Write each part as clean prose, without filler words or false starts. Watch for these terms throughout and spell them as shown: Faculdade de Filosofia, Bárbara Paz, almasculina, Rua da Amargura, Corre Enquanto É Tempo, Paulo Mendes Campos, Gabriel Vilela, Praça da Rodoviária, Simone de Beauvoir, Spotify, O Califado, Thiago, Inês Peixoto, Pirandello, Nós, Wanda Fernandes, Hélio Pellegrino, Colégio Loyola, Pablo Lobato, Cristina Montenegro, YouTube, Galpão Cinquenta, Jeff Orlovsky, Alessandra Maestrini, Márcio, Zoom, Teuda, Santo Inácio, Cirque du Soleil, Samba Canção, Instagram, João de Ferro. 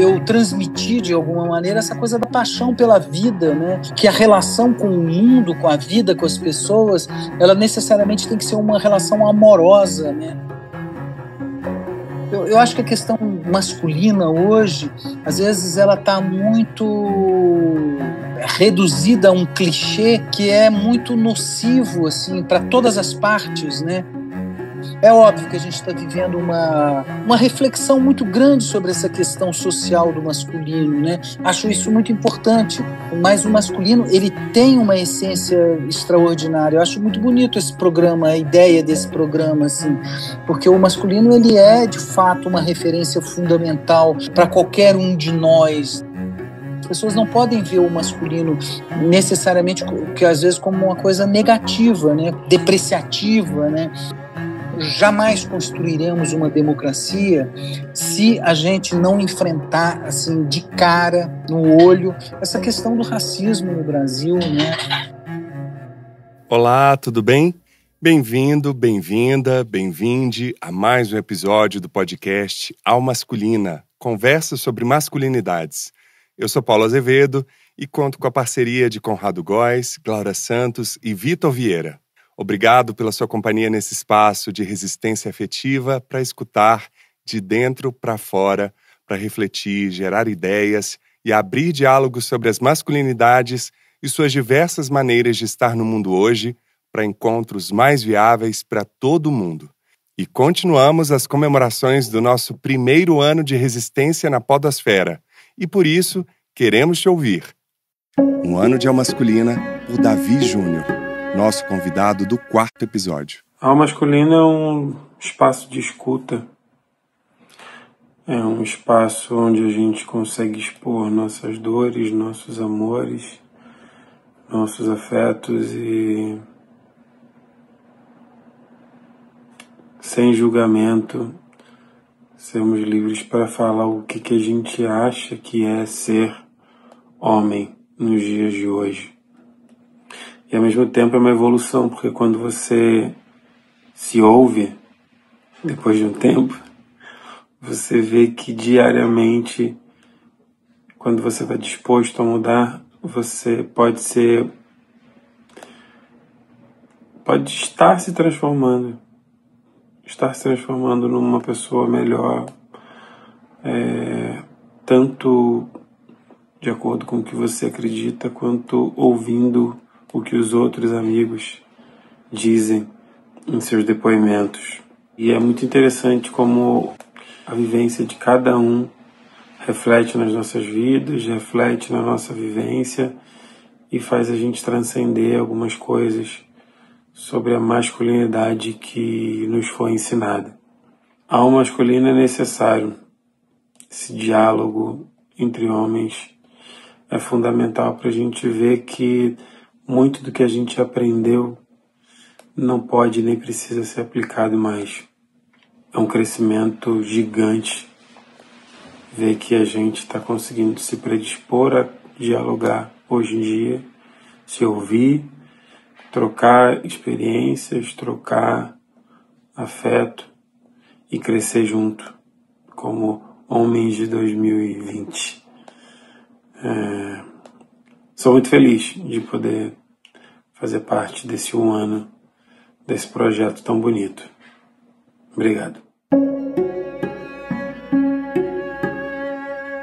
eu transmiti de alguma maneira essa coisa da paixão pela vida, né? Que a relação com o mundo, com a vida, com as pessoas, ela necessariamente tem que ser uma relação amorosa, né? Eu acho que a questão masculina hoje, às vezes, ela está muito reduzida a um clichê que é muito nocivo, assim, para todas as partes, né? É óbvio que a gente está vivendo uma reflexão muito grande sobre essa questão social do masculino, né? Acho isso muito importante, mas o masculino, ele tem uma essência extraordinária. Eu acho muito bonito esse programa, a ideia desse programa, assim, porque o masculino, ele é, de fato, uma referência fundamental para qualquer um de nós. As pessoas não podem ver o masculino necessariamente, que às vezes, como uma coisa negativa, né? Depreciativa, né? Jamais construiremos uma democracia se a gente não enfrentar, assim, de cara, no olho, essa questão do racismo no Brasil, né? Olá, tudo bem? Bem-vindo, bem-vinda, bem-vinde a mais um episódio do podcast Ao Masculina, conversa sobre masculinidades. Eu sou Paulo Azevedo e conto com a parceria de Conrado Góes, Glaura Santos e Vitor Vieira. Obrigado pela sua companhia nesse espaço de resistência afetiva para escutar de dentro para fora, para refletir, gerar ideias e abrir diálogos sobre as masculinidades e suas diversas maneiras de estar no mundo hoje para encontros mais viáveis para todo mundo. E continuamos as comemorações do nosso primeiro ano de resistência na podosfera. E por isso, queremos te ouvir. Um ano de Ao Masculina, por Davi Júnior. Nosso convidado do quarto episódio. Ao Masculino é um espaço de escuta. É um espaço onde a gente consegue expor nossas dores, nossos amores, nossos afetos e... sem julgamento, sermos livres para falar o que a gente acha que é ser homem nos dias de hoje. E, ao mesmo tempo, é uma evolução, porque quando você se ouve, depois de um tempo, você vê que diariamente, quando você está disposto a mudar, você pode estar se transformando. Estar se transformando numa pessoa melhor, tanto de acordo com o que você acredita, quanto ouvindo o que os outros amigos dizem em seus depoimentos. E é muito interessante como a vivência de cada um reflete nas nossas vidas, reflete na nossa vivência e faz a gente transcender algumas coisas sobre a masculinidade que nos foi ensinada. Ao masculino é necessário. Esse diálogo entre homens é fundamental para a gente ver que muito do que a gente aprendeu não pode nem precisa ser aplicado mais. É um crescimento gigante ver que a gente está conseguindo se predispor a dialogar hoje em dia, se ouvir, trocar experiências, trocar afeto e crescer junto, como homens de 2020. Sou muito feliz de poder fazer parte desse um ano, desse projeto tão bonito. Obrigado.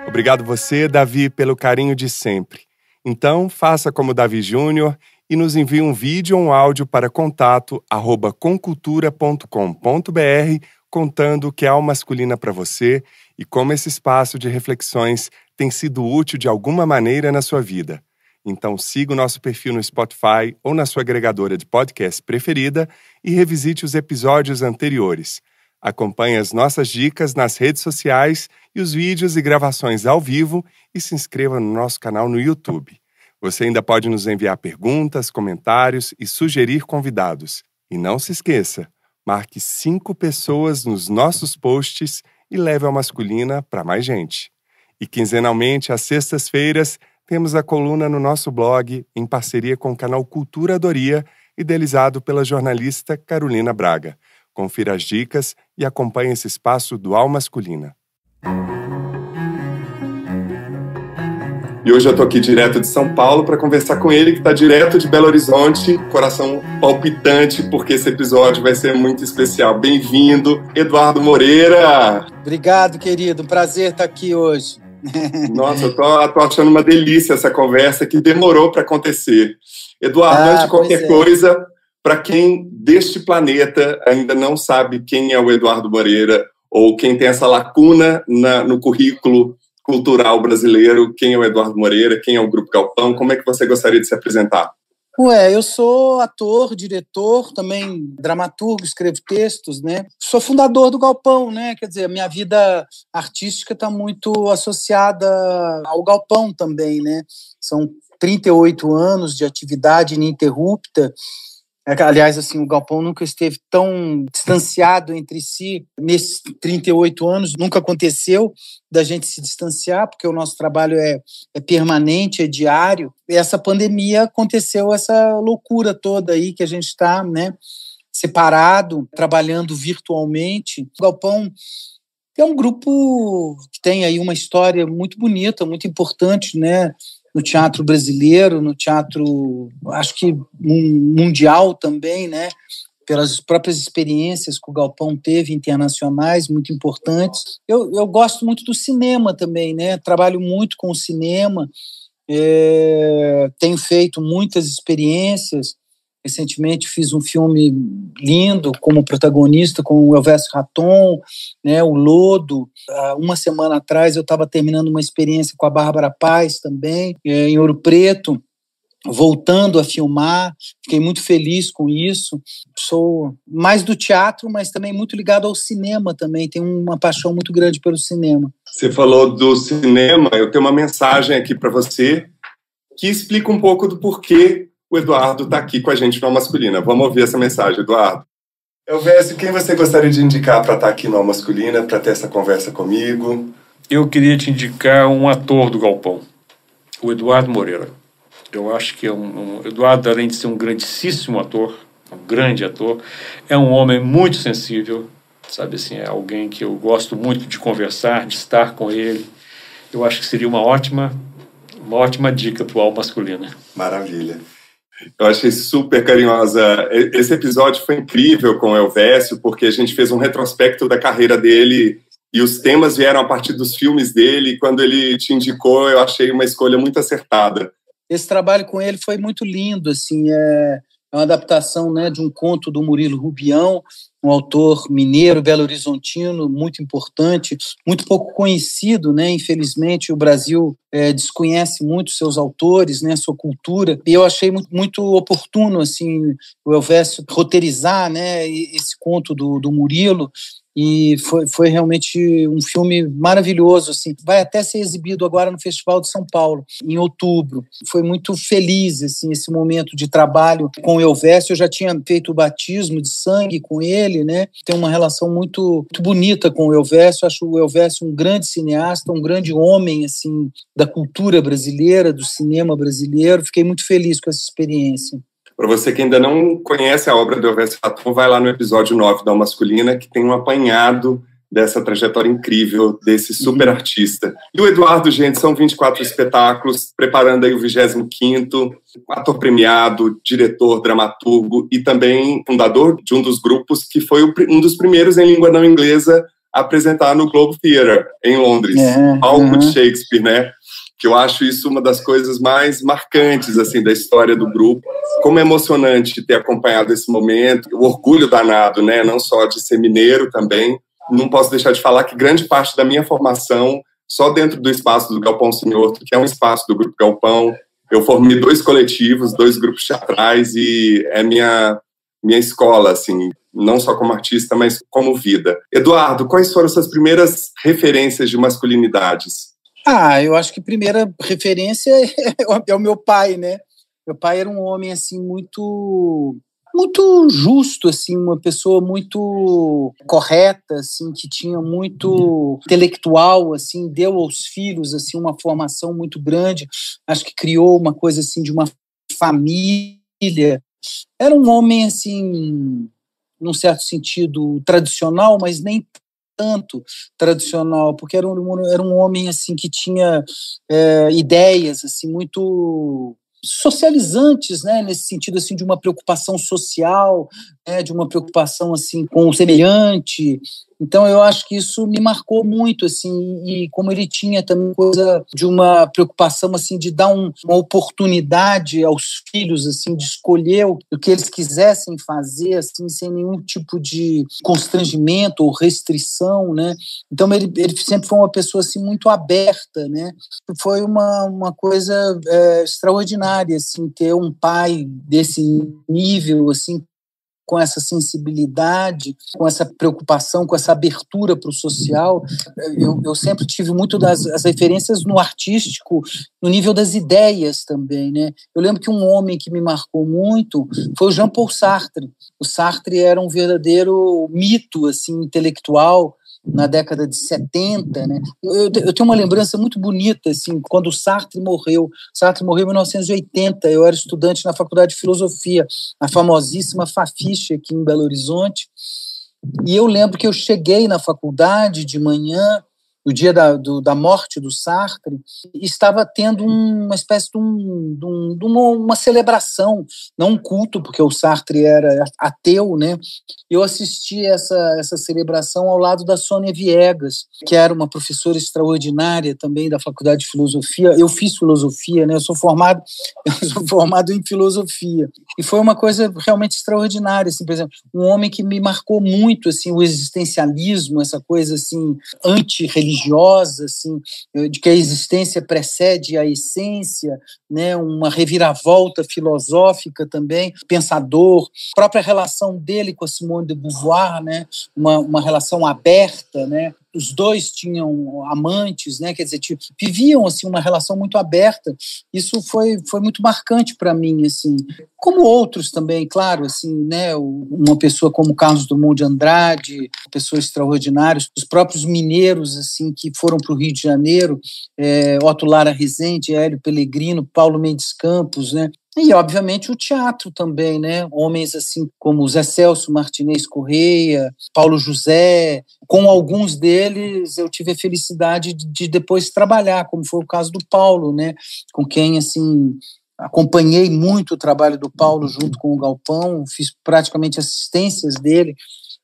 Obrigado você, Davi, pelo carinho de sempre. Então, faça como Davi Júnior e nos envie um vídeo ou um áudio para contato@comcultura.com.br contando o que é Ao Masculina para você e como esse espaço de reflexões tem sido útil de alguma maneira na sua vida. Então siga o nosso perfil no Spotify ou na sua agregadora de podcast preferida e revisite os episódios anteriores. Acompanhe as nossas dicas nas redes sociais e os vídeos e gravações ao vivo e se inscreva no nosso canal no YouTube. Você ainda pode nos enviar perguntas, comentários e sugerir convidados. E não se esqueça, marque 5 pessoas nos nossos posts e leve a masculina para mais gente. E quinzenalmente, às sextas-feiras, temos a coluna no nosso blog, em parceria com o canal Cultura Doria, idealizado pela jornalista Carolina Braga. Confira as dicas e acompanhe esse espaço do Ao Masculina. E hoje eu estou aqui direto de São Paulo para conversar com ele, que está direto de Belo Horizonte, coração palpitante, porque esse episódio vai ser muito especial. Bem-vindo, Eduardo Moreira! Obrigado, querido. Um prazer estar aqui hoje. Nossa, eu tô achando uma delícia essa conversa que demorou para acontecer. Eduardo, antes de qualquer coisa, para quem deste planeta ainda não sabe quem é o Eduardo Moreira, ou quem tem essa lacuna no currículo cultural brasileiro, quem é o Eduardo Moreira, quem é o Grupo Galpão, como é que você gostaria de se apresentar? Ué, eu sou ator, diretor, também dramaturgo, escrevo textos, né? Sou fundador do Galpão, né? Quer dizer, a minha vida artística está muito associada ao Galpão também, né? São 38 anos de atividade ininterrupta. Aliás, assim, o Galpão nunca esteve tão distanciado entre si. Nesses 38 anos, nunca aconteceu da gente se distanciar, porque o nosso trabalho é permanente, é diário. E essa pandemia aconteceu, essa loucura toda aí que a gente está, né, separado, trabalhando virtualmente. O Galpão é um grupo que tem aí uma história muito bonita, muito importante, né? No teatro brasileiro, no teatro, acho que mundial também, né? Pelas próprias experiências que o Galpão teve, internacionais, muito importantes. Eu gosto muito do cinema também, né? Trabalho muito com o cinema, tenho feito muitas experiências. Recentemente fiz um filme lindo como protagonista com o Elvécio Ratton, né, o Lodo. Uma semana atrás eu estava terminando uma experiência com a Bárbara Paz também, em Ouro Preto, voltando a filmar. Fiquei muito feliz com isso. Sou mais do teatro, mas também muito ligado ao cinema também. Tenho uma paixão muito grande pelo cinema. Você falou do cinema, eu tenho uma mensagem aqui para você que explica um pouco do porquê o Eduardo está aqui com a gente no Masculina. Vamos ouvir essa mensagem, Eduardo. Elvécio, quem você gostaria de indicar para estar aqui no Masculina, para ter essa conversa comigo? Eu queria te indicar um ator do Galpão, o Eduardo Moreira. Eu acho que Eduardo, além de ser um grandíssimo ator, um grande ator, é um homem muito sensível, sabe assim, é alguém que eu gosto muito de conversar, de estar com ele. Eu acho que seria uma ótima dica para o Masculina. Maravilha. Eu achei super carinhosa. Esse episódio foi incrível com o Elvécio, porque a gente fez um retrospecto da carreira dele e os temas vieram a partir dos filmes dele. Quando ele te indicou, eu achei uma escolha muito acertada. Esse trabalho com ele foi muito lindo. Assim, é uma adaptação, né, de um conto do Murilo Rubião, um autor mineiro, belo-horizontino, muito importante, muito pouco conhecido, né? Infelizmente, o Brasil desconhece muito seus autores, né? Sua cultura. E eu achei muito oportuno, assim, o Elvécio roteirizar, né, esse conto do Murilo. E foi realmente um filme maravilhoso, assim. Vai até ser exibido agora no Festival de São Paulo, em outubro. Foi muito feliz, assim, esse momento de trabalho com o Elvécio. Eu já tinha feito o batismo de sangue com ele, né? Tem uma relação muito, muito bonita com o Elvécio. Acho o Elvécio um grande cineasta, um grande homem, assim, da cultura brasileira, do cinema brasileiro. Fiquei muito feliz com essa experiência. Para você que ainda não conhece a obra do Elvécio Ratton, vai lá no episódio 9 da O Masculina, que tem um apanhado dessa trajetória incrível desse super artista. E o Eduardo, gente, são 24 espetáculos, preparando aí o 25º, ator premiado, diretor, dramaturgo e também fundador de um dos grupos que foi um dos primeiros em língua não inglesa a apresentar no Globe Theatre, em Londres, palco de Shakespeare, né? Que eu acho isso uma das coisas mais marcantes, assim, da história do grupo. Como é emocionante ter acompanhado esse momento, o orgulho danado, né? Não só de ser mineiro também. Não posso deixar de falar que grande parte da minha formação, só dentro do espaço do Galpão Cinquenta, que é um espaço do Grupo Galpão, eu formei 2 coletivos, 2 grupos teatrais, e é minha escola, assim, não só como artista, mas como vida. Eduardo, quais foram suas primeiras referências de masculinidades? Eu acho que a primeira referência é o meu pai, né? Meu pai era um homem, assim, muito justo, assim, uma pessoa muito correta, assim, que tinha muito intelectual, assim, deu aos filhos, assim, uma formação muito grande. Acho que criou uma coisa, assim, de uma família. Era um homem, assim, num certo sentido tradicional, mas nem tanto tradicional, porque era um homem assim que tinha ideias assim muito socializantes, né, nesse sentido assim de uma preocupação social, né, de uma preocupação assim com o semelhante. Então eu acho que isso me marcou muito assim, e como ele tinha também coisa de uma preocupação assim de dar uma oportunidade aos filhos assim de escolher o que eles quisessem fazer assim sem nenhum tipo de constrangimento ou restrição, né? Então ele sempre foi uma pessoa assim muito aberta, né? Foi uma coisa extraordinária assim ter um pai desse nível assim, com essa sensibilidade, com essa preocupação, com essa abertura para o social. Eu sempre tive muito as referências no artístico, no nível das ideias também, né? Eu lembro que um homem que me marcou muito foi o Jean-Paul Sartre. O Sartre era um verdadeiro mito assim, intelectual, na década de 70, né? Eu tenho uma lembrança muito bonita, assim, quando o Sartre morreu. O Sartre morreu em 1980, eu era estudante na Faculdade de Filosofia, a famosíssima Fafiche, aqui em Belo Horizonte, e eu lembro que eu cheguei na faculdade de manhã, no dia da morte do Sartre, estava tendo uma espécie de uma celebração, não um culto, porque o Sartre era ateu, né? Eu assisti essa celebração ao lado da Sônia Viegas, que era uma professora extraordinária também da Faculdade de Filosofia. Eu fiz filosofia, né? Eu sou formado em filosofia. E foi uma coisa realmente extraordinária, assim, por exemplo, um homem que me marcou muito, assim, o existencialismo, essa coisa assim, antirreligiosa, assim, de que a existência precede a essência, né, uma reviravolta filosófica também, pensador, a própria relação dele com a Simone de Beauvoir, né, uma relação aberta, né, os dois tinham amantes, né, quer dizer, viviam assim, uma relação muito aberta. Isso foi muito marcante para mim, assim, como outros também, claro, assim, né, uma pessoa como Carlos Drummond de Andrade, pessoas extraordinárias, os próprios mineiros assim, que foram para o Rio de Janeiro, Otto Lara Rezende, Hélio Pellegrino, Paulo Mendes Campos, né? E, obviamente, o teatro também, né? Homens assim como Zé Celso Martinez Correia, Paulo José. Com alguns deles eu tive a felicidade de depois trabalhar, como foi o caso do Paulo, né? Com quem, assim, acompanhei muito o trabalho do Paulo junto com o Galpão, fiz praticamente assistências dele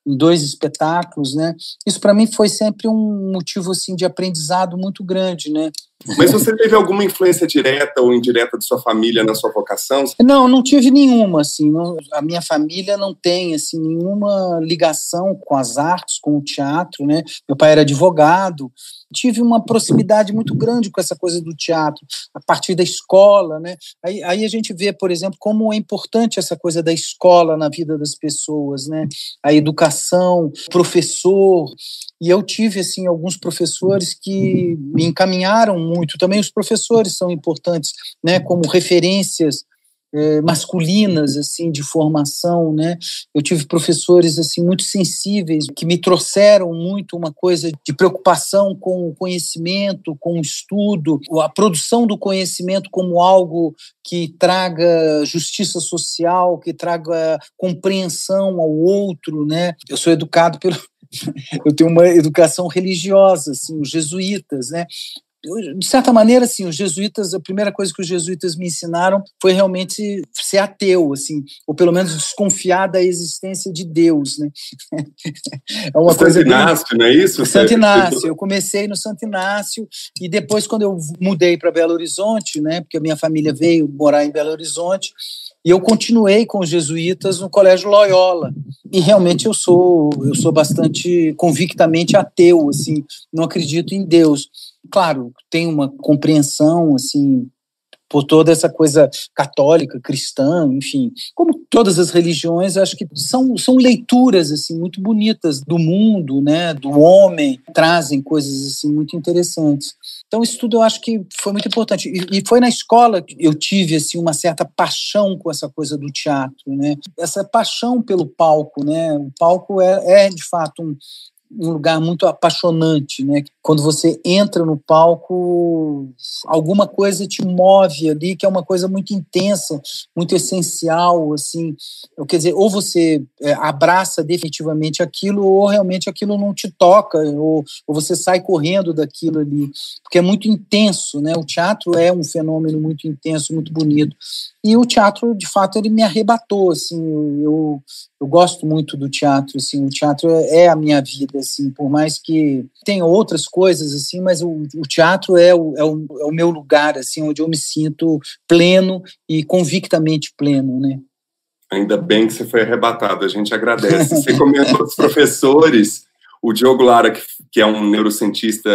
em 2 espetáculos, né? Isso, para mim, foi sempre um motivo, assim, de aprendizado muito grande, né? Mas você teve alguma influência direta ou indireta de sua família na sua vocação? Não tive nenhuma, assim, a minha família não tem, assim, nenhuma ligação com as artes, com o teatro, né? Meu pai era advogado, tive uma proximidade muito grande com essa coisa do teatro, a partir da escola, né? Aí a gente vê, por exemplo, como é importante essa coisa da escola na vida das pessoas, né? A educação, professor, e eu tive, assim, alguns professores que me encaminharam muito. Também os professores são importantes, né, como referências masculinas, assim, de formação, né? Eu tive professores, assim, muito sensíveis, que me trouxeram muito uma coisa de preocupação com o conhecimento, com o estudo, a produção do conhecimento como algo que traga justiça social, que traga compreensão ao outro, né? Eu sou educado eu tenho uma educação religiosa, assim, os jesuítas, né? De certa maneira, assim, os jesuítas, a primeira coisa que os jesuítas me ensinaram foi realmente ser ateu, assim, ou pelo menos desconfiar da existência de Deus, né? É uma coisa Santo Inácio, bem... não é isso? Santo Inácio. Eu comecei no Santo Inácio e depois, quando eu mudei para Belo Horizonte, né, porque a minha família veio morar em Belo Horizonte, e eu continuei com os jesuítas no Colégio Loyola. E realmente eu sou bastante convictamente ateu, assim, não acredito em Deus. Claro, tem uma compreensão, assim, por toda essa coisa católica, cristã, enfim, como todas as religiões, acho que são leituras, assim, muito bonitas do mundo, né, do homem, trazem coisas, assim, muito interessantes. Então, isso tudo eu acho que foi muito importante. E foi na escola que eu tive, assim, uma certa paixão com essa coisa do teatro, né, essa paixão pelo palco, né, o palco é de fato um lugar muito apaixonante, né? quando você entra no palco, alguma coisa te move ali, que é uma coisa muito intensa, muito essencial, assim. Quer dizer, ou você abraça definitivamente aquilo, ou realmente aquilo não te toca, ou você sai correndo daquilo ali, porque é muito intenso, né? O teatro é um fenômeno muito intenso, muito bonito. E o teatro, de fato, ele me arrebatou, assim. Eu gosto muito do teatro, assim. O teatro é a minha vida, assim, por mais que tenha outras coisas, assim, mas o teatro é o meu lugar, assim, onde eu me sinto pleno e convictamente pleno, né? Ainda bem que você foi arrebatado, a gente agradece. Você comentou dos professores, o Diogo Lara, que é um neurocientista,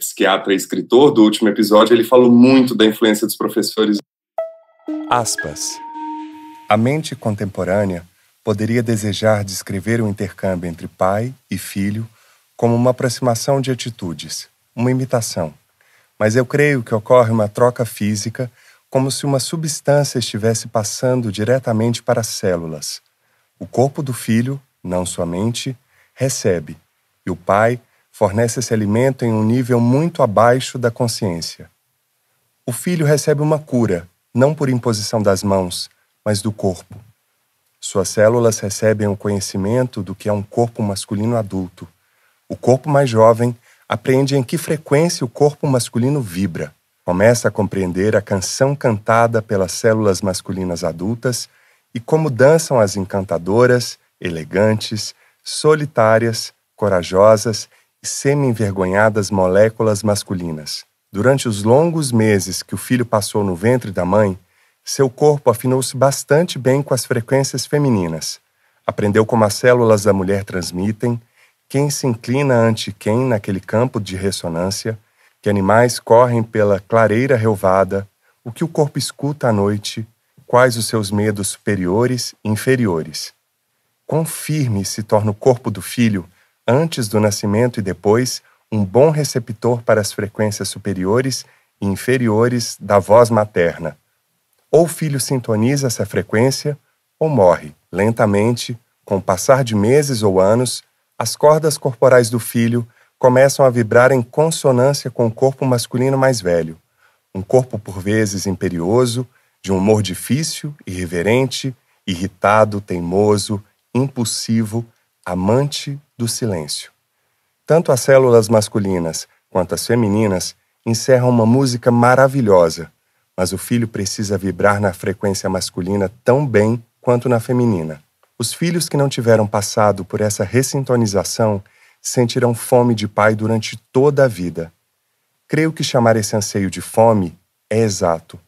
psiquiatra e escritor do último episódio, ele falou muito da influência dos professores. Aspas. A mente contemporânea poderia desejar descrever o intercâmbio entre pai e filho como uma aproximação de atitudes, uma imitação. Mas eu creio que ocorre uma troca física, como se uma substância estivesse passando diretamente para as células. O corpo do filho, não sua mente, recebe, e o pai fornece esse alimento em um nível muito abaixo da consciência. O filho recebe uma cura, não por imposição das mãos, mas do corpo. Suas células recebem o conhecimento do que é um corpo masculino adulto. O corpo mais jovem apreende em que frequência o corpo masculino vibra. Começa a compreender a canção cantada pelas células masculinas adultas e como dançam as encantadoras, elegantes, solitárias, corajosas e semi-envergonhadas moléculas masculinas. Durante os longos meses que o filho passou no ventre da mãe, seu corpo afinou-se bastante bem com as frequências femininas. Aprendeu como as células da mulher transmitem, quem se inclina ante quem naquele campo de ressonância, que animais correm pela clareira relvada, o que o corpo escuta à noite, quais os seus medos superiores e inferiores. Quão firme se torna o corpo do filho, antes do nascimento e depois, um bom receptor para as frequências superiores e inferiores da voz materna. Ou o filho sintoniza essa frequência, ou morre. Lentamente, com o passar de meses ou anos, as cordas corporais do filho começam a vibrar em consonância com o corpo masculino mais velho. Um corpo por vezes imperioso, de um humor difícil, irreverente, irritado, teimoso, impulsivo, amante do silêncio. Tanto as células masculinas quanto as femininas encerram uma música maravilhosa, mas o filho precisa vibrar na frequência masculina tão bem quanto na feminina. Os filhos que não tiveram passado por essa ressintonização sentirão fome de pai durante toda a vida. Creio que chamar esse anseio de fome é exato.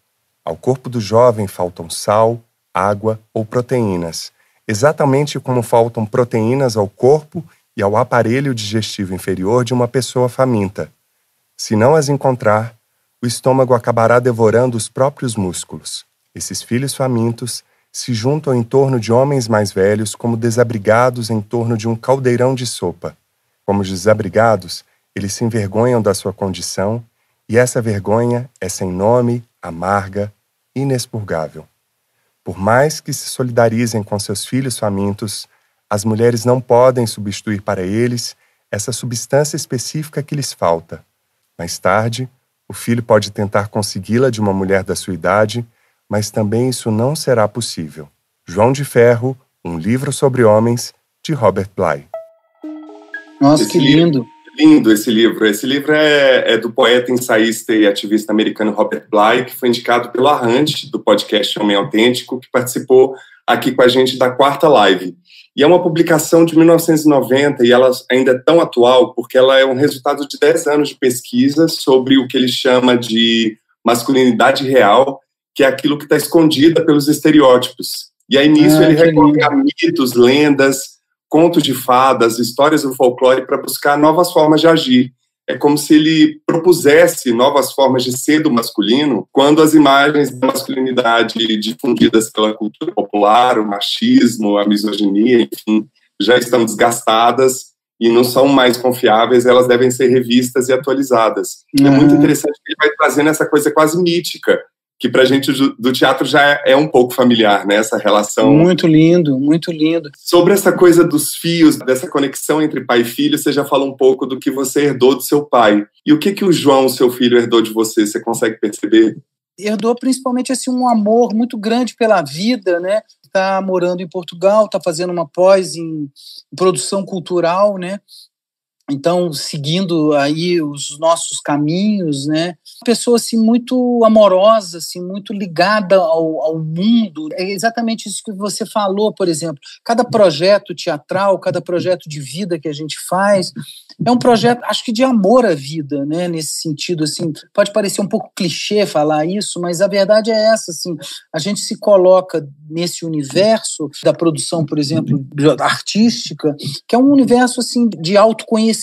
Ao corpo do jovem faltam sal, água ou proteínas, exatamente como faltam proteínas ao corpo e ao aparelho digestivo inferior de uma pessoa faminta. Se não as encontrar, o estômago acabará devorando os próprios músculos. Esses filhos famintos se juntam em torno de homens mais velhos como desabrigados em torno de um caldeirão de sopa. Como os desabrigados, eles se envergonham da sua condição e essa vergonha é sem nome, amarga, inexpurgável. Por mais que se solidarizem com seus filhos famintos, as mulheres não podem substituir para eles essa substância específica que lhes falta. Mais tarde, o filho pode tentar consegui-la de uma mulher da sua idade, mas também isso não será possível. João de Ferro, um livro sobre homens, de Robert Bly. Nossa, esse que lindo! Lindo esse livro. Esse livro é do poeta, ensaísta e ativista americano Robert Bly, que foi indicado pela Rand, do podcast Homem Autêntico, que participou aqui com a gente da quarta live. E é uma publicação de 1990 e ela ainda é tão atual porque ela é um resultado de 10 anos de pesquisa sobre o que ele chama de masculinidade real, que é aquilo que está escondida pelos estereótipos. E aí nisso ele recolhe mitos, lendas, contos de fadas, histórias do folclore para buscar novas formas de agir. É como se ele propusesse novas formas de ser do masculino quando as imagens da masculinidade difundidas pela cultura popular, o machismo, a misoginia, enfim, já estão desgastadas e não são mais confiáveis, elas devem ser revistas e atualizadas. É muito interessante que ele vai trazendo essa coisa quase mítica que para a gente do teatro já é um pouco familiar, né? Essa relação. Muito lindo, muito lindo. Sobre essa coisa dos fios, dessa conexão entre pai e filho, você já fala um pouco do que você herdou do seu pai. E o que o João, seu filho, herdou de você? Você consegue perceber? Herdou principalmente assim, um amor muito grande pela vida, né? Está morando em Portugal, está fazendo uma pós em produção cultural, né? Então, seguindo aí os nossos caminhos, né? Uma pessoa assim, muito amorosa, assim, muito ligada ao mundo. É exatamente isso que você falou, por exemplo. Cada projeto teatral, cada projeto de vida que a gente faz é um projeto, acho que, de amor à vida, né? Nesse sentido, assim, pode parecer um pouco clichê falar isso, mas a verdade é essa, assim, a gente se coloca nesse universo da produção, por exemplo, artística, que é um universo assim, de autoconhecimento,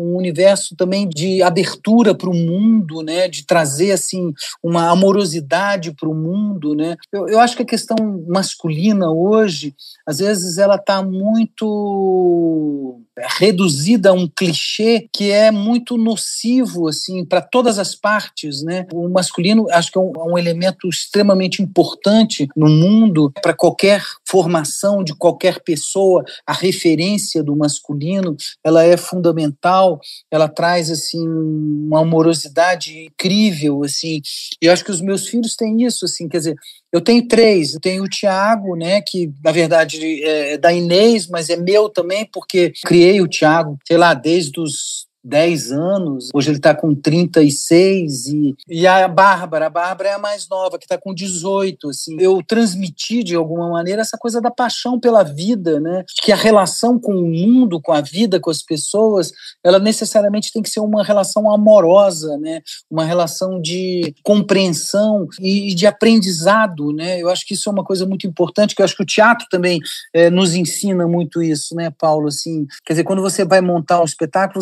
um universo também de abertura para o mundo, né? De trazer assim, uma amorosidade para o mundo, né? Eu acho que a questão masculina hoje, às vezes, ela está muito reduzida a um clichê que é muito nocivo assim, para todas as partes, né? O masculino, acho que é um elemento extremamente importante no mundo, para qualquer formação de qualquer pessoa, a referência do masculino, ela é fundamental, ela traz assim, uma amorosidade incrível, assim, e eu acho que os meus filhos têm isso, assim, quer dizer, eu tenho três, eu tenho o Thiago, né, que na verdade é da Inês, mas é meu também, porque criei o Thiago, sei lá, desde os 10 anos, hoje ele está com 36, e a Bárbara é a mais nova, que está com 18, assim, eu transmiti de alguma maneira essa coisa da paixão pela vida, né, que a relação com o mundo, com a vida, com as pessoas, ela necessariamente tem que ser uma relação amorosa, né, uma relação de compreensão e de aprendizado, né, eu acho que isso é uma coisa muito importante, que eu acho que o teatro também nos ensina muito isso, né, Paulo, assim, quer dizer, quando você vai montar um espetáculo,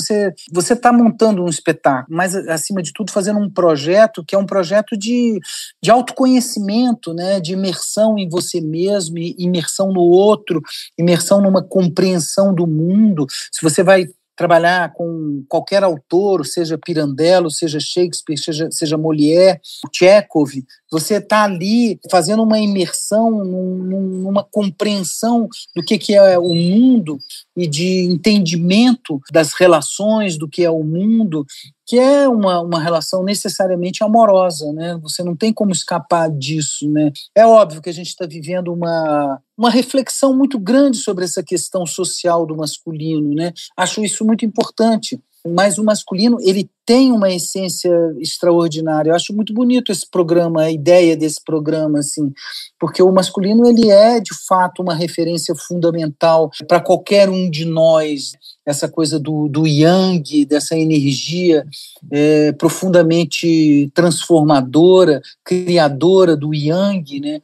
você está montando um espetáculo, mas, acima de tudo, fazendo um projeto que é um projeto de autoconhecimento, né? De imersão em você mesmo, imersão no outro, imersão numa compreensão do mundo. Se você vai trabalhar com qualquer autor, seja Pirandello, seja Shakespeare, seja Molière, Chekhov, você está ali fazendo uma imersão, numa compreensão do que é o mundo e de entendimento das relações do que é o mundo, que é uma relação necessariamente amorosa, né? Você não tem como escapar disso, né? É óbvio que a gente está vivendo uma reflexão muito grande sobre essa questão social do masculino, né? Acho isso muito importante. Mas o masculino, ele tem uma essência extraordinária. Eu acho muito bonito esse programa, a ideia desse programa, assim, porque o masculino, ele é, de fato, uma referência fundamental para qualquer um de nós. Essa coisa do yang, dessa energia profundamente transformadora, criadora do yang, né?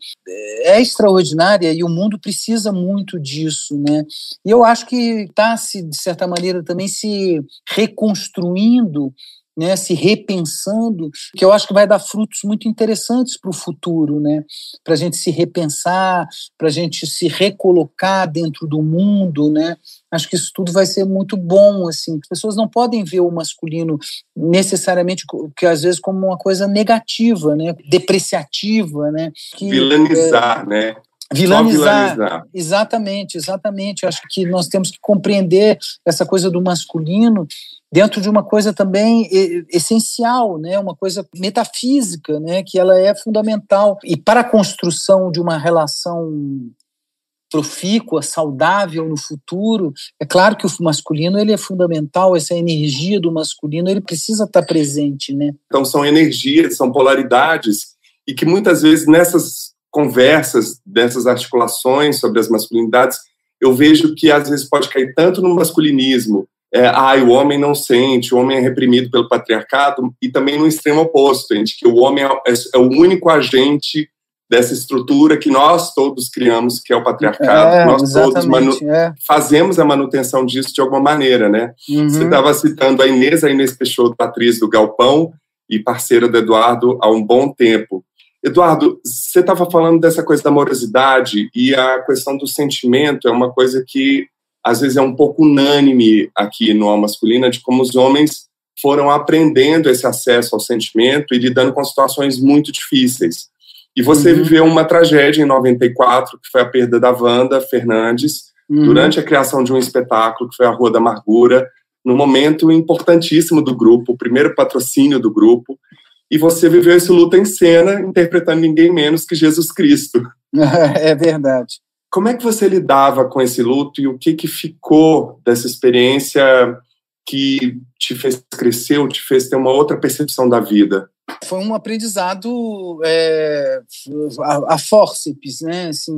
É extraordinária e o mundo precisa muito disso, né? E eu acho que está, de certa maneira, também se reconstruindo, né, se repensando, que eu acho que vai dar frutos muito interessantes para o futuro, né, para a gente se repensar, para a gente se recolocar dentro do mundo, né, acho que isso tudo vai ser muito bom, assim, as pessoas não podem ver o masculino necessariamente, que às vezes como uma coisa negativa, né, depreciativa, né, que, vilanizar, né? Vilanizar. Exatamente, exatamente. Acho que nós temos que compreender essa coisa do masculino dentro de uma coisa também essencial, né? Uma coisa metafísica, né? Que ela é fundamental. E para a construção de uma relação profícua, saudável no futuro, é claro que o masculino ele é fundamental, essa energia do masculino ele precisa estar presente, né? Então são energias, são polaridades, e que muitas vezes nessas conversas, dessas articulações sobre as masculinidades, eu vejo que às vezes pode cair tanto no masculinismo, o homem não sente, o homem é reprimido pelo patriarcado, e também no extremo oposto, gente, que o homem é o único agente dessa estrutura que nós todos criamos, que é o patriarcado, nós todos fazemos a manutenção disso de alguma maneira, né? Uhum. Você estava citando a Inês Peixoto, atriz do Galpão e parceira do Eduardo há um bom tempo. Eduardo, você estava falando dessa coisa da amorosidade, e a questão do sentimento é uma coisa que, às vezes, é um pouco unânime aqui no masculino, de como os homens foram aprendendo esse acesso ao sentimento e lidando com situações muito difíceis. E você viveu uma tragédia em 94, que foi a perda da Wanda Fernandes, durante a criação de um espetáculo, que foi a Rua da Amargura, num momento importantíssimo do grupo, o primeiro patrocínio do grupo. E você viveu esse luto em cena, interpretando ninguém menos que Jesus Cristo. É verdade. Como é que você lidava com esse luto e o que ficou dessa experiência que te fez crescer, te fez ter uma outra percepção da vida? Foi um aprendizado a fórceps, né? Assim,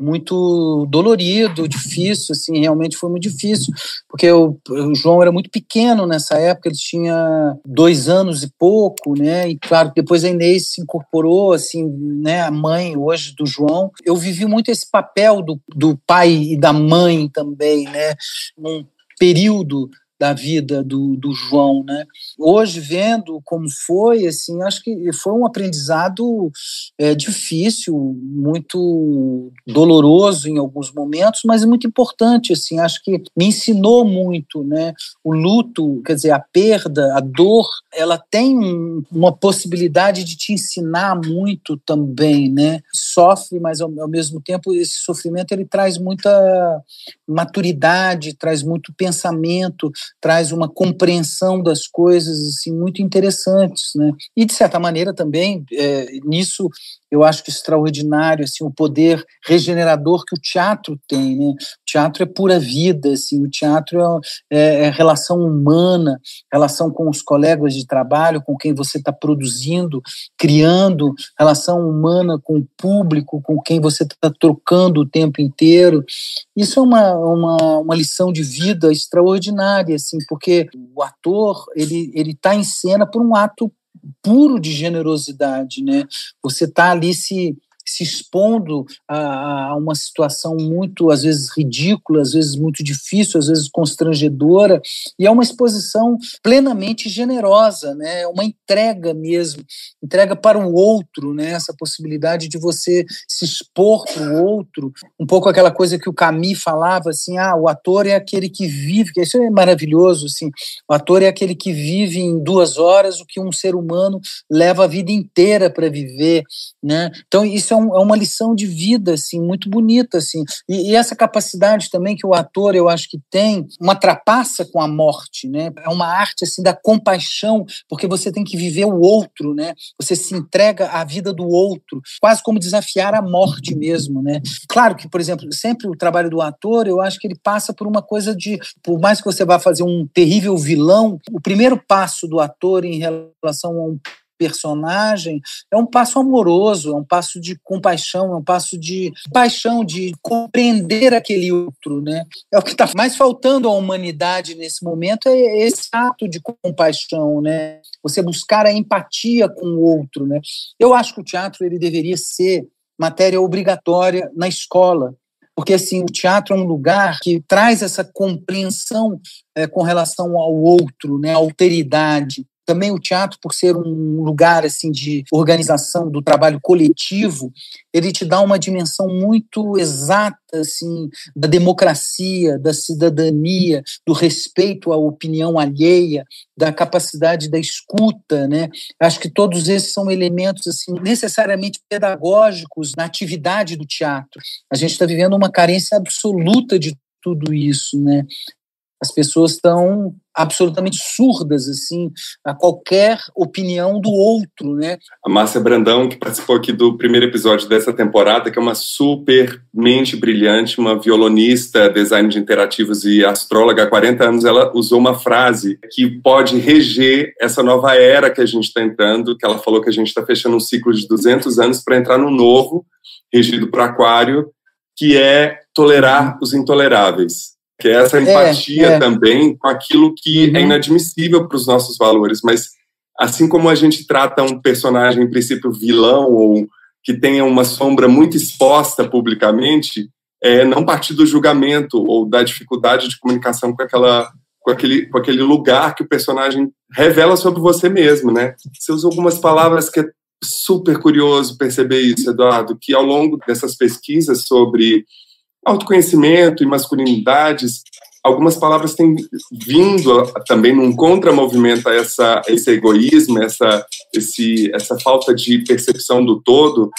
muito dolorido, difícil, assim, realmente foi muito difícil, porque o João era muito pequeno nessa época, ele tinha 2 anos e pouco, né? E claro, depois a Inês se incorporou, assim, né? A mãe hoje do João. Eu vivi muito esse papel do pai e da mãe também, né? Num período da vida do João, né? Hoje, vendo como foi, assim, acho que foi um aprendizado difícil, muito doloroso em alguns momentos, mas muito importante, assim, acho que me ensinou muito, né? O luto, quer dizer, a perda, a dor, ela tem uma possibilidade de te ensinar muito também, né? Sofre, mas ao mesmo tempo esse sofrimento, ele traz muita maturidade, traz muito pensamento, traz uma compreensão das coisas assim, muito interessantes, né? E, de certa maneira, também, nisso, eu acho que extraordinário assim, o poder regenerador que o teatro tem, né? O teatro é pura vida, assim, o teatro é relação humana, relação com os colegas de trabalho, com quem você está produzindo, criando, relação humana com o público, com quem você está trocando o tempo inteiro. Isso é uma lição de vida extraordinária, assim, porque o ator ele está em cena por um ato puro de generosidade, né? Você está ali se expondo a uma situação muito, às vezes, ridícula, às vezes muito difícil, às vezes constrangedora, e é uma exposição plenamente generosa, né? Uma entrega mesmo, entrega para o outro, né? Essa possibilidade de você se expor para o outro, um pouco aquela coisa que o Camus falava, assim, o ator é aquele que vive, que isso é maravilhoso, assim, o ator é aquele que vive em 2 horas o que um ser humano leva a vida inteira para viver, né? Então, isso é uma lição de vida, assim, muito bonita, assim. E essa capacidade também que o ator, eu acho que tem, uma trapaça com a morte, né? É uma arte, assim, da compaixão, porque você tem que viver o outro, né? Você se entrega à vida do outro, quase como desafiar a morte mesmo, né? Claro que, por exemplo, sempre o trabalho do ator, eu acho que ele passa por uma coisa de, por mais que você vá fazer um terrível vilão, o primeiro passo do ator em relação a um personagem, é um passo amoroso, é um passo de compaixão, é um passo de paixão, de compreender aquele outro, né? É o que está mais faltando à humanidade nesse momento, é esse ato de compaixão, né? Você buscar a empatia com o outro, né? Eu acho que o teatro ele deveria ser matéria obrigatória na escola, porque assim, o teatro é um lugar que traz essa compreensão com relação ao outro, né? A alteridade. Também o teatro, por ser um lugar assim, de organização do trabalho coletivo, ele te dá uma dimensão muito exata assim, da democracia, da cidadania, do respeito à opinião alheia, da capacidade da escuta, né? Acho que todos esses são elementos assim, necessariamente pedagógicos na atividade do teatro. A gente está vivendo uma carência absoluta de tudo isso, né? As pessoas estão absolutamente surdas assim, a qualquer opinião do outro, né? A Márcia Brandão, que participou aqui do primeiro episódio dessa temporada, que é uma super mente brilhante, uma violonista, designer de interativos e astróloga há 40 anos, ela usou uma frase que pode reger essa nova era que a gente está entrando, que ela falou que a gente está fechando um ciclo de 200 anos para entrar no novo, regido por Aquário, que é tolerar os intoleráveis. Que é essa empatia também com aquilo que é inadmissível para os nossos valores. Mas assim como a gente trata um personagem, em princípio, vilão, ou que tenha uma sombra muito exposta publicamente, não partir do julgamento ou da dificuldade de comunicação com aquele lugar que o personagem revela sobre você mesmo, né? Você usou algumas palavras que é super curioso perceber isso, Eduardo, que ao longo dessas pesquisas sobre autoconhecimento e masculinidades, algumas palavras têm vindo também num contramovimento a esse egoísmo, essa falta de percepção do todo,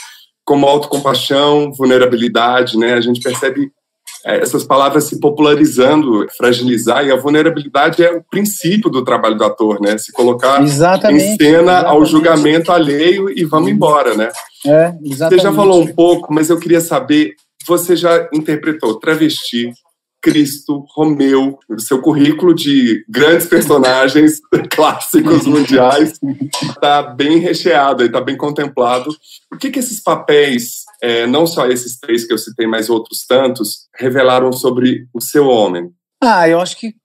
como autocompaixão, vulnerabilidade, né? A gente percebe essas palavras se popularizando, fragilizar, e a vulnerabilidade é o princípio do trabalho do ator, né? Se colocar em cena ao julgamento alheio e vamos embora, né? É, exatamente. Você já falou um pouco, mas eu queria saber, você já interpretou travesti, Cristo, Romeu, seu currículo de grandes personagens clássicos mundiais está bem recheado, está bem contemplado. O que esses papéis, não só esses três que eu citei, mas outros tantos, revelaram sobre o seu homem? Ah, eu acho que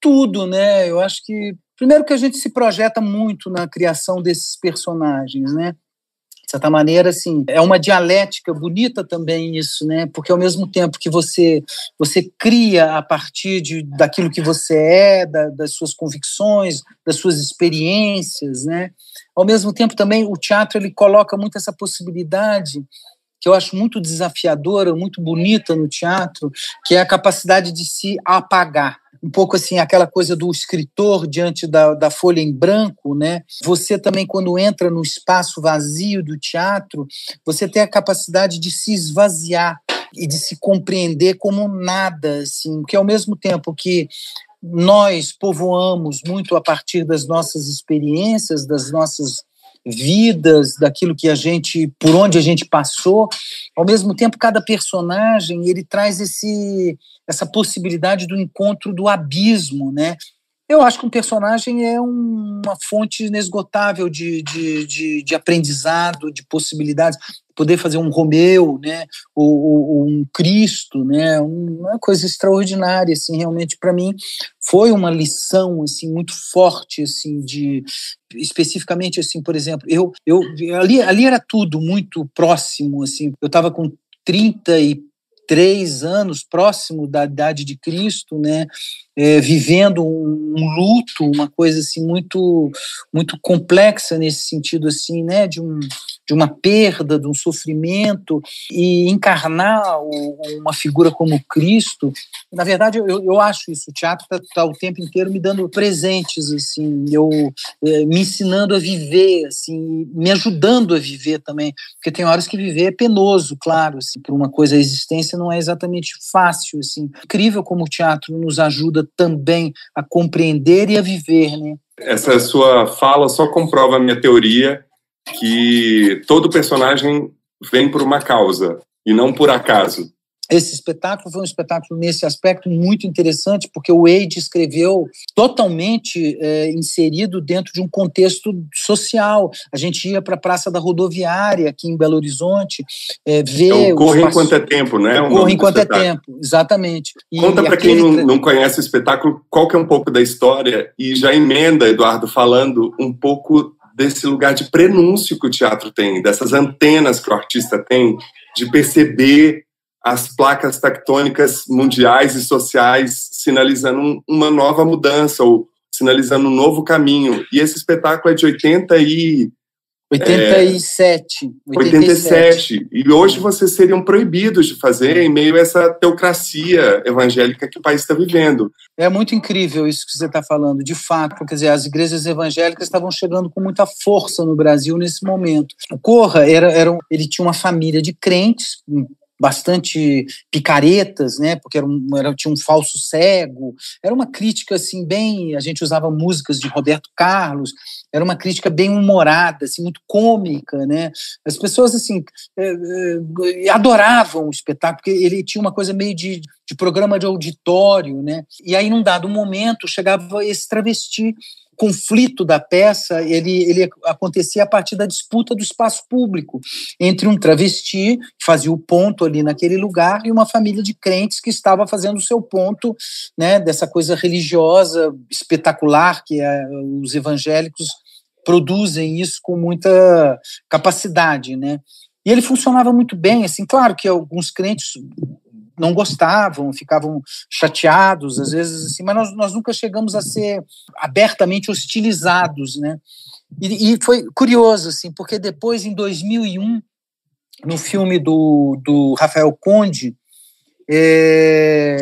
tudo, né? Eu acho que, primeiro, que a gente se projeta muito na criação desses personagens, né? De certa maneira, assim, é uma dialética bonita também isso, né? Porque ao mesmo tempo que você cria a partir daquilo que você é, das suas convicções, das suas experiências, né? Ao mesmo tempo também o teatro, ele coloca muito essa possibilidade que eu acho muito desafiadora, muito bonita no teatro, que é a capacidade de se apagar. Um pouco assim, aquela coisa do escritor diante da folha em branco, né? Você também, quando entra no espaço vazio do teatro, você tem a capacidade de se esvaziar e de se compreender como nada, assim, que ao mesmo tempo que nós povoamos muito a partir das nossas experiências, das nossas vidas, daquilo que por onde a gente passou, ao mesmo tempo cada personagem, ele traz essa possibilidade do encontro do abismo, né? Eu acho que um personagem é uma fonte inesgotável de aprendizado, de possibilidades. Poder fazer um Romeu, né? Ou um Cristo, né? Uma coisa extraordinária, assim, realmente, para mim, foi uma lição, assim, muito forte, assim, especificamente, assim, por exemplo, ali era tudo muito próximo, assim, eu estava com 33 anos, próximo da idade de Cristo, né? Vivendo um luto, uma coisa assim muito, muito complexa nesse sentido, assim, né? De uma perda, de um sofrimento, e encarnar uma figura como Cristo. Na verdade, eu acho isso, o teatro está o tempo inteiro me dando presentes, assim, me ensinando a viver, assim, me ajudando a viver também, porque tem horas que viver é penoso, claro, assim, por uma coisa, a existência não é exatamente fácil, assim. Incrível como o teatro nos ajuda também a compreender e a viver, né? Essa sua fala só comprova a minha teoria que todo personagem vem por uma causa e não por acaso. Esse espetáculo foi um espetáculo, nesse aspecto, muito interessante, porque o Wade escreveu totalmente inserido dentro de um contexto social. A gente ia para a Praça da Rodoviária, aqui em Belo Horizonte, ver... Corre Enquanto É Tempo, né? Corre Enquanto É Tempo, exatamente. Conta para quem não conhece o espetáculo, qual que é um pouco da história, e já emenda, Eduardo, falando um pouco desse lugar de prenúncio que o teatro tem, dessas antenas que o artista tem, de perceber as placas tectônicas mundiais e sociais sinalizando uma nova mudança ou sinalizando um novo caminho. E esse espetáculo é de 87. E hoje vocês seriam proibidos de fazer em meio a essa teocracia evangélica que o país está vivendo. É muito incrível isso que você está falando, de fato. Quer dizer, as igrejas evangélicas estavam chegando com muita força no Brasil nesse momento. O Corra, ele tinha uma família de crentes, bastante picaretas, né? Porque tinha um falso cego, era uma crítica assim bem... A gente usava músicas de Roberto Carlos, era uma crítica bem humorada, assim, muito cômica, né? As pessoas assim adoravam o espetáculo, porque ele tinha uma coisa meio de programa de auditório, né? E aí, num dado momento, chegava esse travesti. O conflito da peça, ele acontecia a partir da disputa do espaço público entre um travesti, que fazia o ponto ali naquele lugar, e uma família de crentes que estava fazendo o seu ponto, né, dessa coisa religiosa espetacular que os evangélicos produzem isso com muita capacidade, né? E ele funcionava muito bem, assim, claro que alguns crentes não gostavam, ficavam chateados, às vezes, assim, mas nós nunca chegamos a ser abertamente hostilizados, né? E foi curioso, assim, porque depois, em 2001, no filme do Rafael Conde,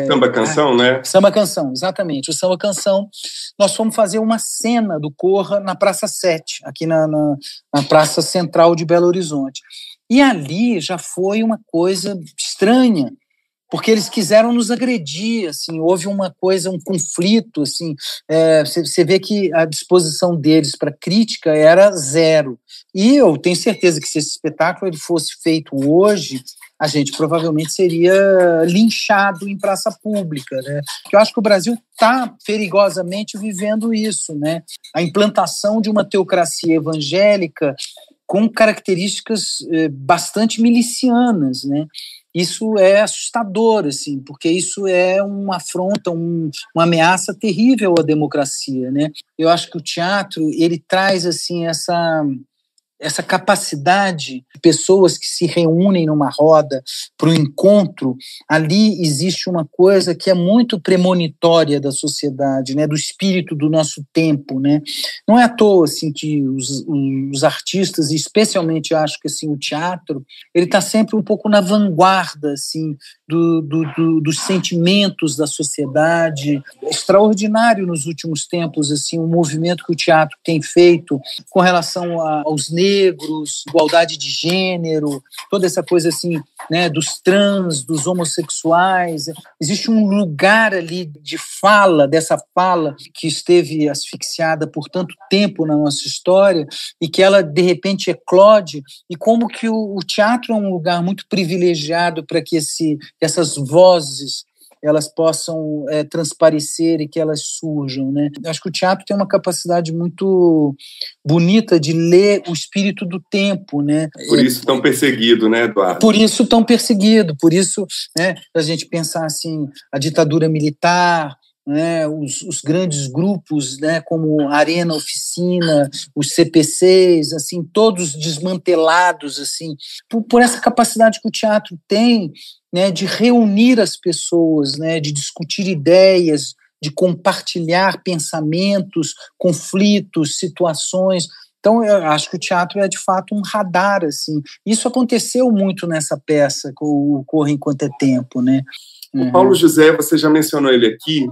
Samba Canção, né? Samba Canção, exatamente. O Samba Canção, nós fomos fazer uma cena do Corra na Praça 7, aqui na Praça Central de Belo Horizonte. E ali já foi uma coisa estranha, porque eles quiseram nos agredir, assim, houve uma coisa, um conflito, assim, você vê que a disposição deles para crítica era zero. E eu tenho certeza que se esse espetáculo ele fosse feito hoje, a gente provavelmente seria linchado em praça pública, né? Eu acho que o Brasil está perigosamente vivendo isso, né? A implantação de uma teocracia evangélica com características bastante milicianas, né? Isso é assustador, assim, porque isso é uma afronta, uma ameaça terrível à democracia, né? Eu acho que o teatro ele traz assim essa capacidade de pessoas que se reúnem numa roda para o encontro. Ali existe uma coisa que é muito premonitória da sociedade, né? Do espírito do nosso tempo, né? Não é à toa assim, que os artistas, especialmente acho que assim, o teatro, ele está sempre um pouco na vanguarda assim, dos sentimentos da sociedade. É extraordinário nos últimos tempos assim, o movimento que o teatro tem feito com relação aos negros, igualdade de gênero, toda essa coisa assim, né, dos trans, dos homossexuais. Existe um lugar ali de fala, dessa fala que esteve asfixiada por tanto tempo na nossa história e que ela, de repente, eclode. E como que o teatro é um lugar muito privilegiado para que essas vozes elas possam transparecer e que elas surjam, né? Eu acho que o teatro tem uma capacidade muito bonita de ler o espírito do tempo, né? Por isso tão perseguido, né, Eduardo? Por isso tão perseguido, por isso, né, a gente pensar assim, a ditadura militar, né, os grandes grupos, né, como Arena Oficina, os CPCs, assim, todos desmantelados assim, por essa capacidade que o teatro tem, né, de reunir as pessoas, né, de discutir ideias, de compartilhar pensamentos, conflitos, situações. Então, eu acho que o teatro é, de fato, um radar, assim. Isso aconteceu muito nessa peça, o Corre Enquanto É Tempo, né? Uhum. O Paulo José, você já mencionou ele aqui.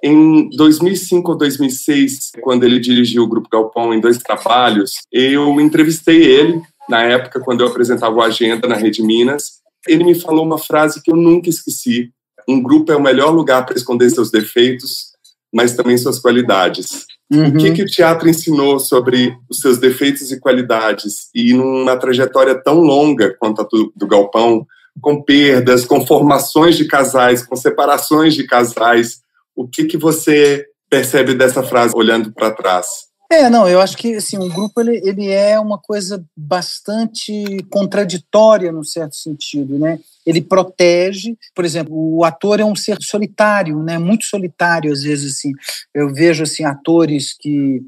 Em 2005 ou 2006, quando ele dirigiu o Grupo Galpão em 2 trabalhos, eu entrevistei ele, na época, quando eu apresentava o Agenda na Rede Minas. Ele me falou uma frase que eu nunca esqueci. Um grupo é o melhor lugar para esconder seus defeitos, mas também suas qualidades. Uhum. O que o teatro ensinou sobre os seus defeitos e qualidades? E numa trajetória tão longa quanto a do Galpão, com perdas, com formações de casais, com separações de casais, o que você percebe dessa frase olhando para trás? Não, eu acho que assim, um grupo ele é uma coisa bastante contraditória, num certo sentido, né? Ele protege, por exemplo, o ator é um ser solitário, né? Muito solitário, às vezes, assim. Eu vejo assim, atores que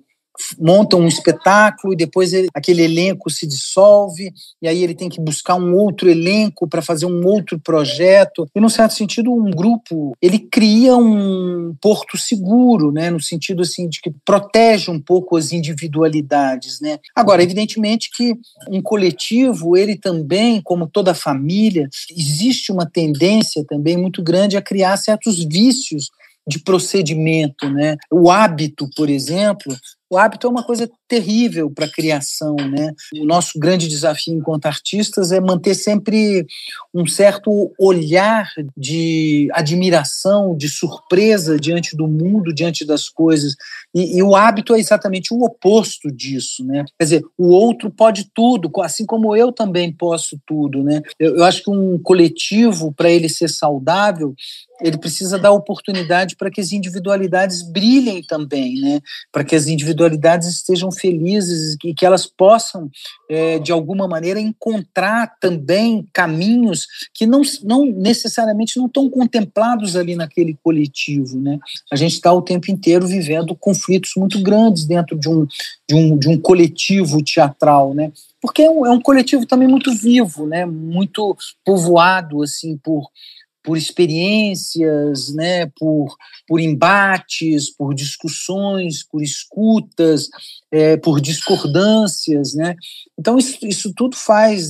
montam um espetáculo e depois aquele elenco se dissolve e aí ele tem que buscar um outro elenco para fazer um outro projeto. E, num certo sentido, um grupo ele cria um porto seguro, né? No sentido assim, de que protege um pouco as individualidades, né? Agora, evidentemente que um coletivo, ele também, como toda família, existe uma tendência também muito grande a criar certos vícios de procedimento, né? O hábito, por exemplo, o hábito é uma coisa terrível para a criação, né? O nosso grande desafio enquanto artistas é manter sempre um certo olhar de admiração, de surpresa diante do mundo, diante das coisas. E o hábito é exatamente o oposto disso, né? Quer dizer, o outro pode tudo, assim como eu também posso tudo, né? Eu acho que um coletivo, para ele ser saudável, ele precisa dar oportunidade para que as individualidades brilhem também, né? Para que as individualidades estejam felizes e que elas possam, de alguma maneira, encontrar também caminhos que não necessariamente não estão contemplados ali naquele coletivo, né? A gente está o tempo inteiro vivendo conflitos muito grandes dentro de um coletivo teatral, né? Porque é um coletivo também muito vivo, né? Muito povoado assim, por por experiências, né, por embates, por discussões, por escutas, por discordâncias, né? Então isso tudo faz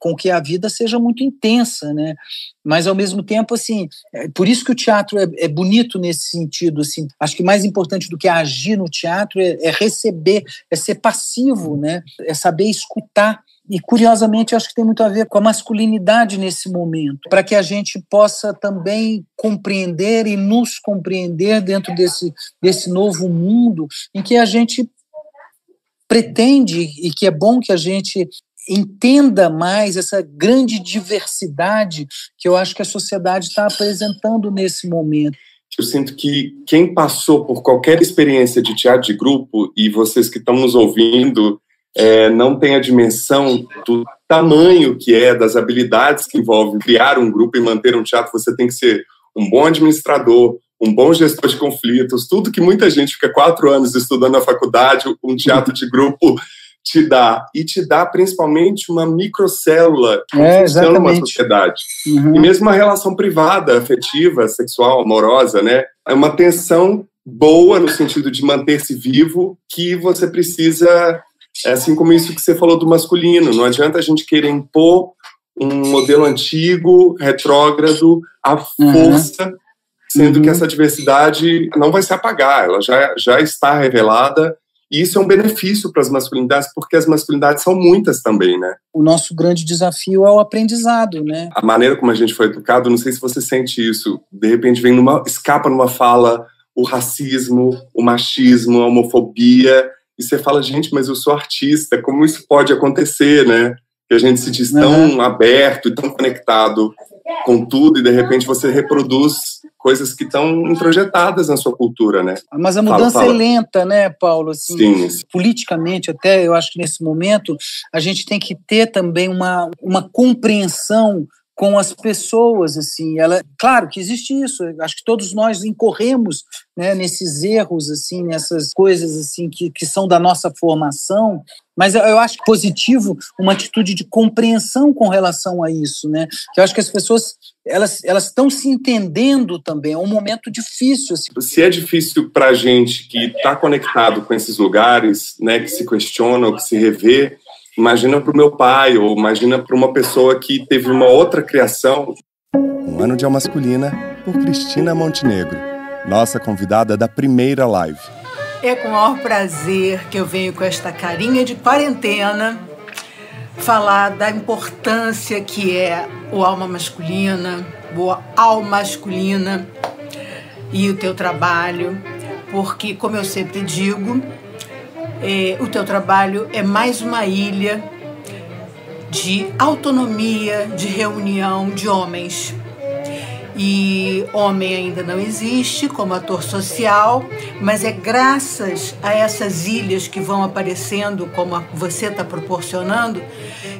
com que a vida seja muito intensa, né? Mas ao mesmo tempo, assim, por isso que o teatro é bonito nesse sentido, assim. Acho que mais importante do que agir no teatro é receber, é ser passivo, né? É saber escutar. E, curiosamente, acho que tem muito a ver com a masculinidade nesse momento, para que a gente possa também compreender e nos compreender dentro desse novo mundo em que a gente pretende, e que é bom que a gente entenda mais essa grande diversidade que eu acho que a sociedade está apresentando nesse momento. Eu sinto que quem passou por qualquer experiência de teatro de grupo, e vocês que estão nos ouvindo, não tem a dimensão do tamanho que é, das habilidades que envolve criar um grupo e manter um teatro. Você tem que ser um bom administrador, um bom gestor de conflitos, tudo que muita gente fica 4 anos estudando na faculdade, um teatro de grupo te dá. E te dá, principalmente, uma microcélula que funciona numa sociedade. Uhum. E mesmo uma relação privada, afetiva, sexual, amorosa, né? É uma tensão boa, no sentido de manter-se vivo, que você precisa... É assim como isso que você falou do masculino. Não adianta a gente querer impor um modelo antigo, retrógrado, à força, sendo que essa diversidade não vai se apagar, ela já está revelada. E isso é um benefício para as masculinidades, porque as masculinidades são muitas também, né? O nosso grande desafio é o aprendizado, né? A maneira como a gente foi educado, não sei se você sente isso, de repente vem escapa numa fala o racismo, o machismo, a homofobia... E você fala, gente, mas eu sou artista, como isso pode acontecer, né? Que a gente se diz tão aberto e tão conectado com tudo e, de repente, você reproduz coisas que estão introjetadas na sua cultura, né? Mas a mudança é lenta, né, Paulo? Assim, sim. Politicamente, até, eu acho que nesse momento, a gente tem que ter também uma compreensão com as pessoas, assim, claro que existe isso, acho que todos nós incorremos, né, nesses erros, assim, nessas coisas, assim, que são da nossa formação, mas eu acho positivo uma atitude de compreensão com relação a isso, né, que eu acho que as pessoas, elas estão se entendendo também, é um momento difícil, assim. Se é difícil pra gente que tá conectado com esses lugares, né, que se questiona ou que se revê, imagina para o meu pai, ou imagina para uma pessoa que teve uma outra criação. Um Ano de Alma Masculina, por Cristina Montenegro, nossa convidada da primeira live. É com o maior prazer que eu venho com esta carinha de quarentena falar da importância que é o Alma Masculina, boa Alma Masculina e o teu trabalho, porque, como eu sempre digo, o teu trabalho é mais uma ilha de autonomia, de reunião de homens. E homem ainda não existe como ator social, mas é graças a essas ilhas que vão aparecendo, como você está proporcionando,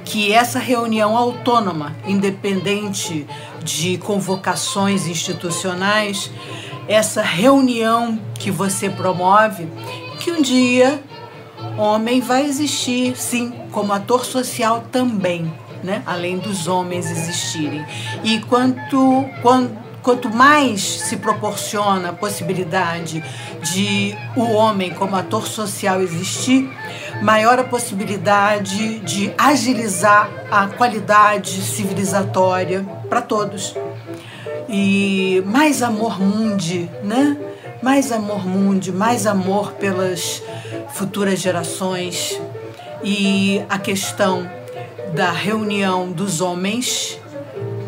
que essa reunião autônoma, independente de convocações institucionais, essa reunião que você promove, que um dia... Homem vai existir, sim, como ator social também, né? Além dos homens existirem. E quanto mais se proporciona a possibilidade de o homem como ator social existir, maior a possibilidade de agilizar a qualidade civilizatória para todos. E mais amor mundi, né? Mais amor mundi, mais amor pelas futuras gerações. E a questão da reunião dos homens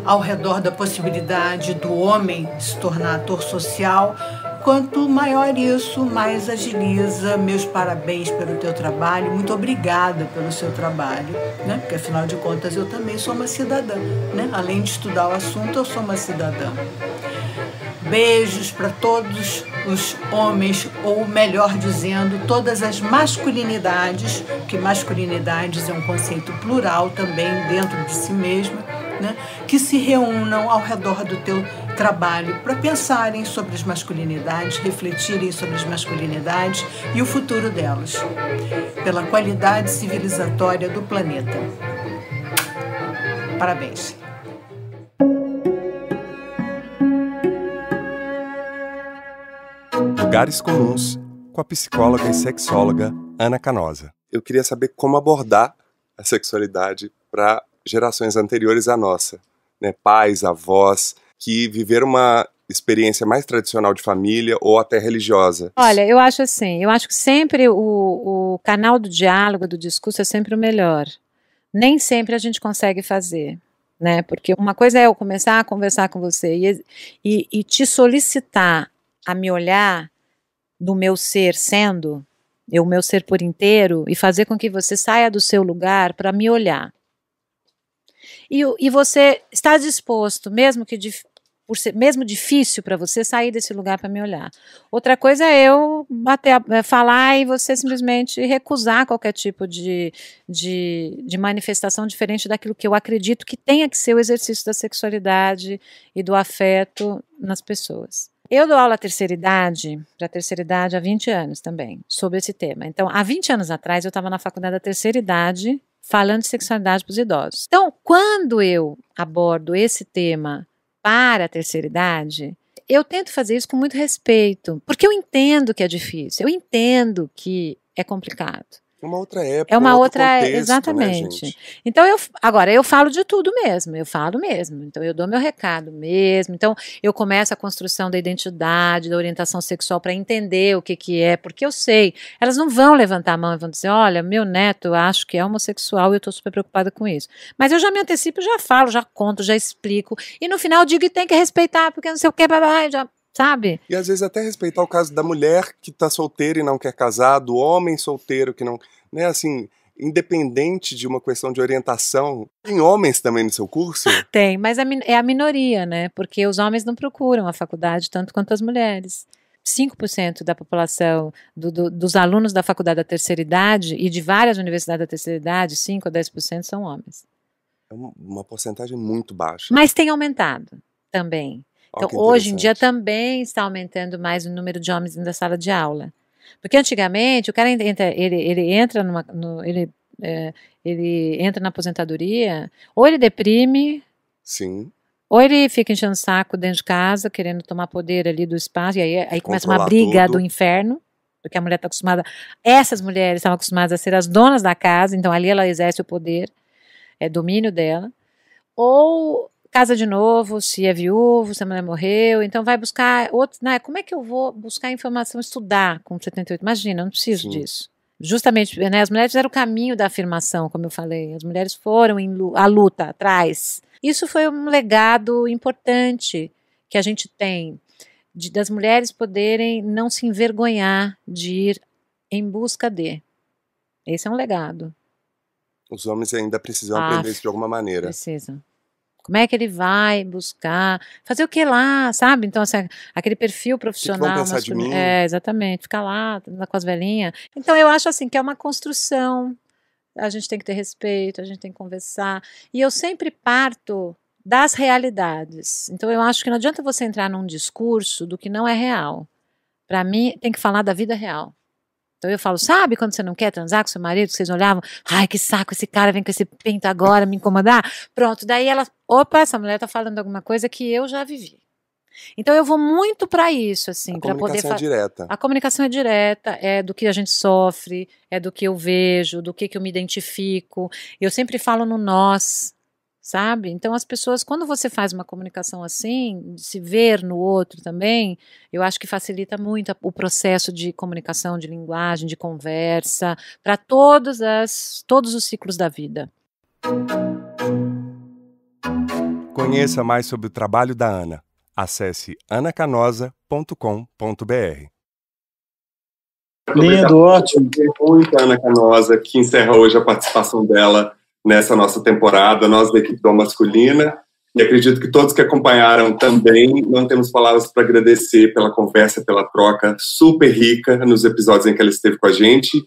ao redor da possibilidade do homem se tornar ator social, quanto maior isso, mais agiliza. Meus parabéns pelo teu trabalho, muito obrigada pelo seu trabalho, né? Porque, afinal de contas, eu também sou uma cidadã, né? Além de estudar o assunto, eu sou uma cidadã. Beijos para todos os homens, ou melhor dizendo, todas as masculinidades, que masculinidades é um conceito plural também dentro de si mesmo, né? Que se reúnam ao redor do teu trabalho para pensarem sobre as masculinidades, refletirem sobre as masculinidades e o futuro delas, pela qualidade civilizatória do planeta. Parabéns. Lugares Comuns, com a psicóloga e sexóloga Ana Canosa. Eu queria saber como abordar a sexualidade para gerações anteriores à nossa, né? Pais, avós, que viveram uma experiência mais tradicional de família ou até religiosa. Olha, eu acho assim, eu acho que sempre o canal do diálogo, do discurso é sempre o melhor. Nem sempre a gente consegue fazer, né? Porque uma coisa é eu começar a conversar com você e te solicitar a me olhar do meu ser sendo, o meu ser por inteiro, e fazer com que você saia do seu lugar para me olhar. E você está disposto, mesmo que por ser mesmo difícil para você, sair desse lugar para me olhar. Outra coisa é eu falar e você simplesmente recusar qualquer tipo de manifestação diferente daquilo que eu acredito que tenha que ser o exercício da sexualidade e do afeto nas pessoas. Eu dou aula à terceira idade, para a terceira idade há 20 anos também, sobre esse tema. Então, há 20 anos atrás, eu estava na faculdade da terceira idade, falando de sexualidade para os idosos. Então, quando eu abordo esse tema para a terceira idade, eu tento fazer isso com muito respeito, porque eu entendo que é difícil, eu entendo que é complicado. É uma outra época, é uma outra contexto, exatamente. Né, então agora eu falo de tudo mesmo, eu falo mesmo. Então eu dou meu recado mesmo. Então eu começo a construção da identidade, da orientação sexual para entender o que que é, porque eu sei. Elas não vão levantar a mão e vão dizer: "Olha, meu neto, eu acho que é homossexual e eu estou super preocupada com isso". Mas eu já me antecipo, já falo, já conto, já explico e no final digo que tem que respeitar, porque não sei o que, já sabe? E às vezes até respeitar o caso da mulher que está solteira e não quer casar, do homem solteiro que não, né, assim, independente de uma questão de orientação. Tem homens também no seu curso? Tem, mas é a minoria, né, porque os homens não procuram a faculdade tanto quanto as mulheres. 5% da população dos alunos da faculdade da terceira idade e de várias universidades da terceira idade, 5 a 10% são homens. É uma porcentagem muito baixa. Mas tem aumentado também. Então, hoje em dia também está aumentando mais o número de homens na sala de aula. Porque antigamente, o cara ele entra na aposentadoria, ou ele deprime, sim, ou ele fica enchendo o saco dentro de casa, querendo tomar poder ali do espaço, e aí começa uma briga do inferno, porque a mulher está acostumada, essas mulheres estavam acostumadas a ser as donas da casa, então ali ela exerce o poder, é domínio dela, ou casa de novo, se é viúvo, se a mulher morreu, então vai buscar outro, né? Como é que eu vou buscar informação, estudar com 78? Imagina, eu não preciso Sim. disso. Justamente, né, as mulheres fizeram o caminho da afirmação, como eu falei, as mulheres foram à luta, atrás. Isso foi um legado importante que a gente tem, das mulheres poderem não se envergonhar de ir em busca de. Esse é um legado. Os homens ainda precisam aprender isso de alguma maneira. Precisam. Como é que ele vai buscar, fazer o que lá, sabe? Então, assim, aquele perfil profissional. Que vão de mim? É, exatamente, ficar lá, com as velhinhas. Então, eu acho assim, que é uma construção, a gente tem que ter respeito, a gente tem que conversar, e eu sempre parto das realidades. Então, eu acho que não adianta você entrar num discurso do que não é real. Para mim, tem que falar da vida real. Então eu falo, sabe quando você não quer transar com seu marido, que vocês olhavam, ai que saco, esse cara vem com esse pinto agora, me incomodar, pronto, daí ela, opa, essa mulher tá falando alguma coisa que eu já vivi. Então eu vou muito para isso, assim, para poder falar. A comunicação é direta. A comunicação é direta, é do que a gente sofre, é do que eu vejo, do que eu me identifico, eu sempre falo no nós, sabe? Então as pessoas, quando você faz uma comunicação assim, se ver no outro também, eu acho que facilita muito o processo de comunicação, de linguagem, de conversa, para todos os ciclos da vida. Conheça mais sobre o trabalho da Ana. Acesse anacanosa.com.br. Lindo, ótimo. Muito Ana Canosa, que encerra hoje a participação dela nessa nossa temporada, nós da equipe do Masculina, e acredito que todos que acompanharam também, não temos palavras para agradecer pela conversa, pela troca super rica nos episódios em que ela esteve com a gente,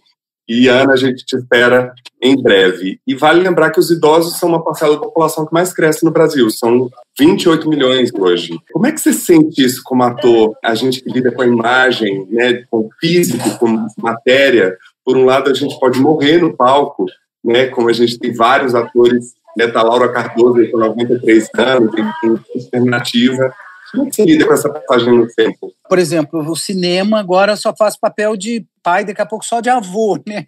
e Ana, a gente te espera em breve. E vale lembrar que os idosos são uma parcela da população que mais cresce no Brasil, são 28 milhões hoje. Como é que você sente isso como ator? A gente que lida com a imagem, né, com o físico, com matéria, por um lado a gente pode morrer no palco, né, como a gente tem vários atores, né, tá Laura Cardoso, com 93 anos, tem alternativa, Como você lida com essa passagem no tempo? Por exemplo, o cinema agora só faz papel de pai, daqui a pouco só de avô, né?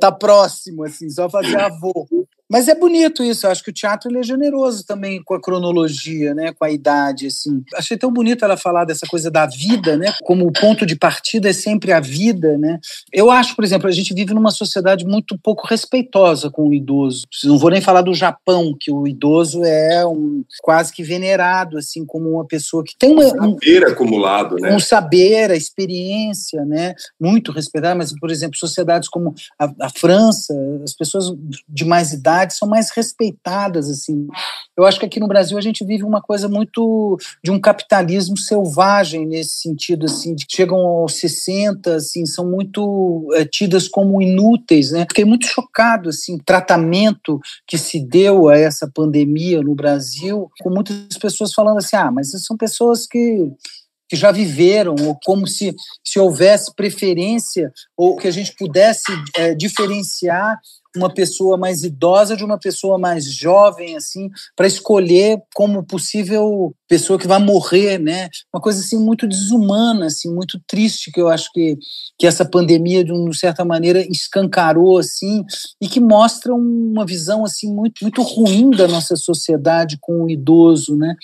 Tá próximo, assim, só fazer avô. Mas é bonito isso, eu acho que o teatro ele é generoso também com a cronologia, né, com a idade, assim. Achei tão bonito ela falar dessa coisa da vida, né, como o ponto de partida é sempre a vida, né. Eu acho, por exemplo, a gente vive numa sociedade muito pouco respeitosa com o idoso. Não vou nem falar do Japão, que o idoso é quase que venerado, assim, como uma pessoa que tem um saber acumulado, né? Um saber, a experiência, né, muito respeitada, mas, por exemplo, sociedades como a França, as pessoas de mais idade são mais respeitadas, assim. Eu acho que aqui no Brasil a gente vive uma coisa muito de um capitalismo selvagem nesse sentido, assim, de que chegam aos 60, assim, são muito tidas como inúteis, né? Fiquei muito chocado, assim, o tratamento que se deu a essa pandemia no Brasil, com muitas pessoas falando assim, ah, mas são pessoas que já viveram, ou como se houvesse preferência, ou que a gente pudesse diferenciar uma pessoa mais idosa de uma pessoa mais jovem, assim, para escolher como possível pessoa que vai morrer, né? Uma coisa, assim, muito desumana, assim, muito triste, que eu acho que essa pandemia, de certa maneira, escancarou, assim, e que mostra uma visão, assim, muito, muito ruim da nossa sociedade com o idoso, né?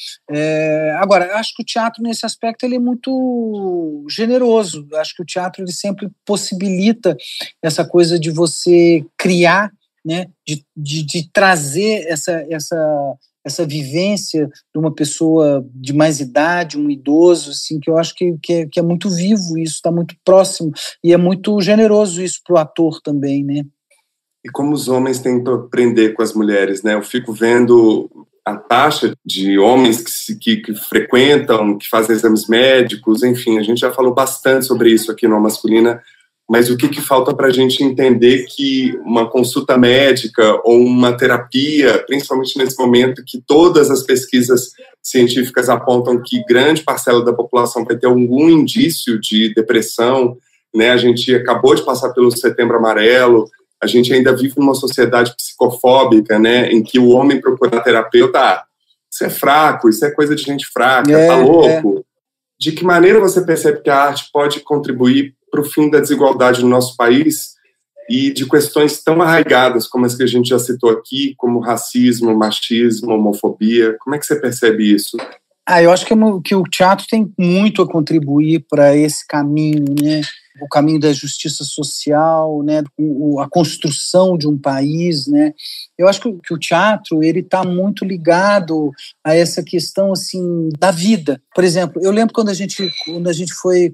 Agora, acho que o teatro, nesse aspecto, ele é muito generoso. Acho que o teatro, ele sempre possibilita essa coisa de você criar, né, de trazer essa vivência de uma pessoa de mais idade, um idoso, assim, que eu acho que é muito vivo isso, está muito próximo, e é muito generoso isso para o ator também, né? E como os homens têm que aprender com as mulheres, né? Eu fico vendo a taxa de homens que frequentam, que fazem exames médicos, enfim, a gente já falou bastante sobre isso aqui no A Masculina. Mas o que falta para a gente entender que uma consulta médica ou uma terapia, principalmente nesse momento que todas as pesquisas científicas apontam que grande parcela da população vai ter algum indício de depressão, né? A gente acabou de passar pelo Setembro Amarelo, a gente ainda vive numa sociedade psicofóbica, né? Em que o homem procurar terapeuta, isso é fraco, isso é coisa de gente fraca, tá louco. De que maneira você percebe que a arte pode contribuir para o fim da desigualdade no nosso país e de questões tão arraigadas como as que a gente já citou aqui, como racismo, machismo, homofobia? Como é que você percebe isso? Eu acho que o teatro tem muito a contribuir para esse caminho, né? O caminho da justiça social, né? A construção de um país, né? Eu acho que o teatro ele está muito ligado a essa questão assim da vida. Por exemplo, eu lembro quando a gente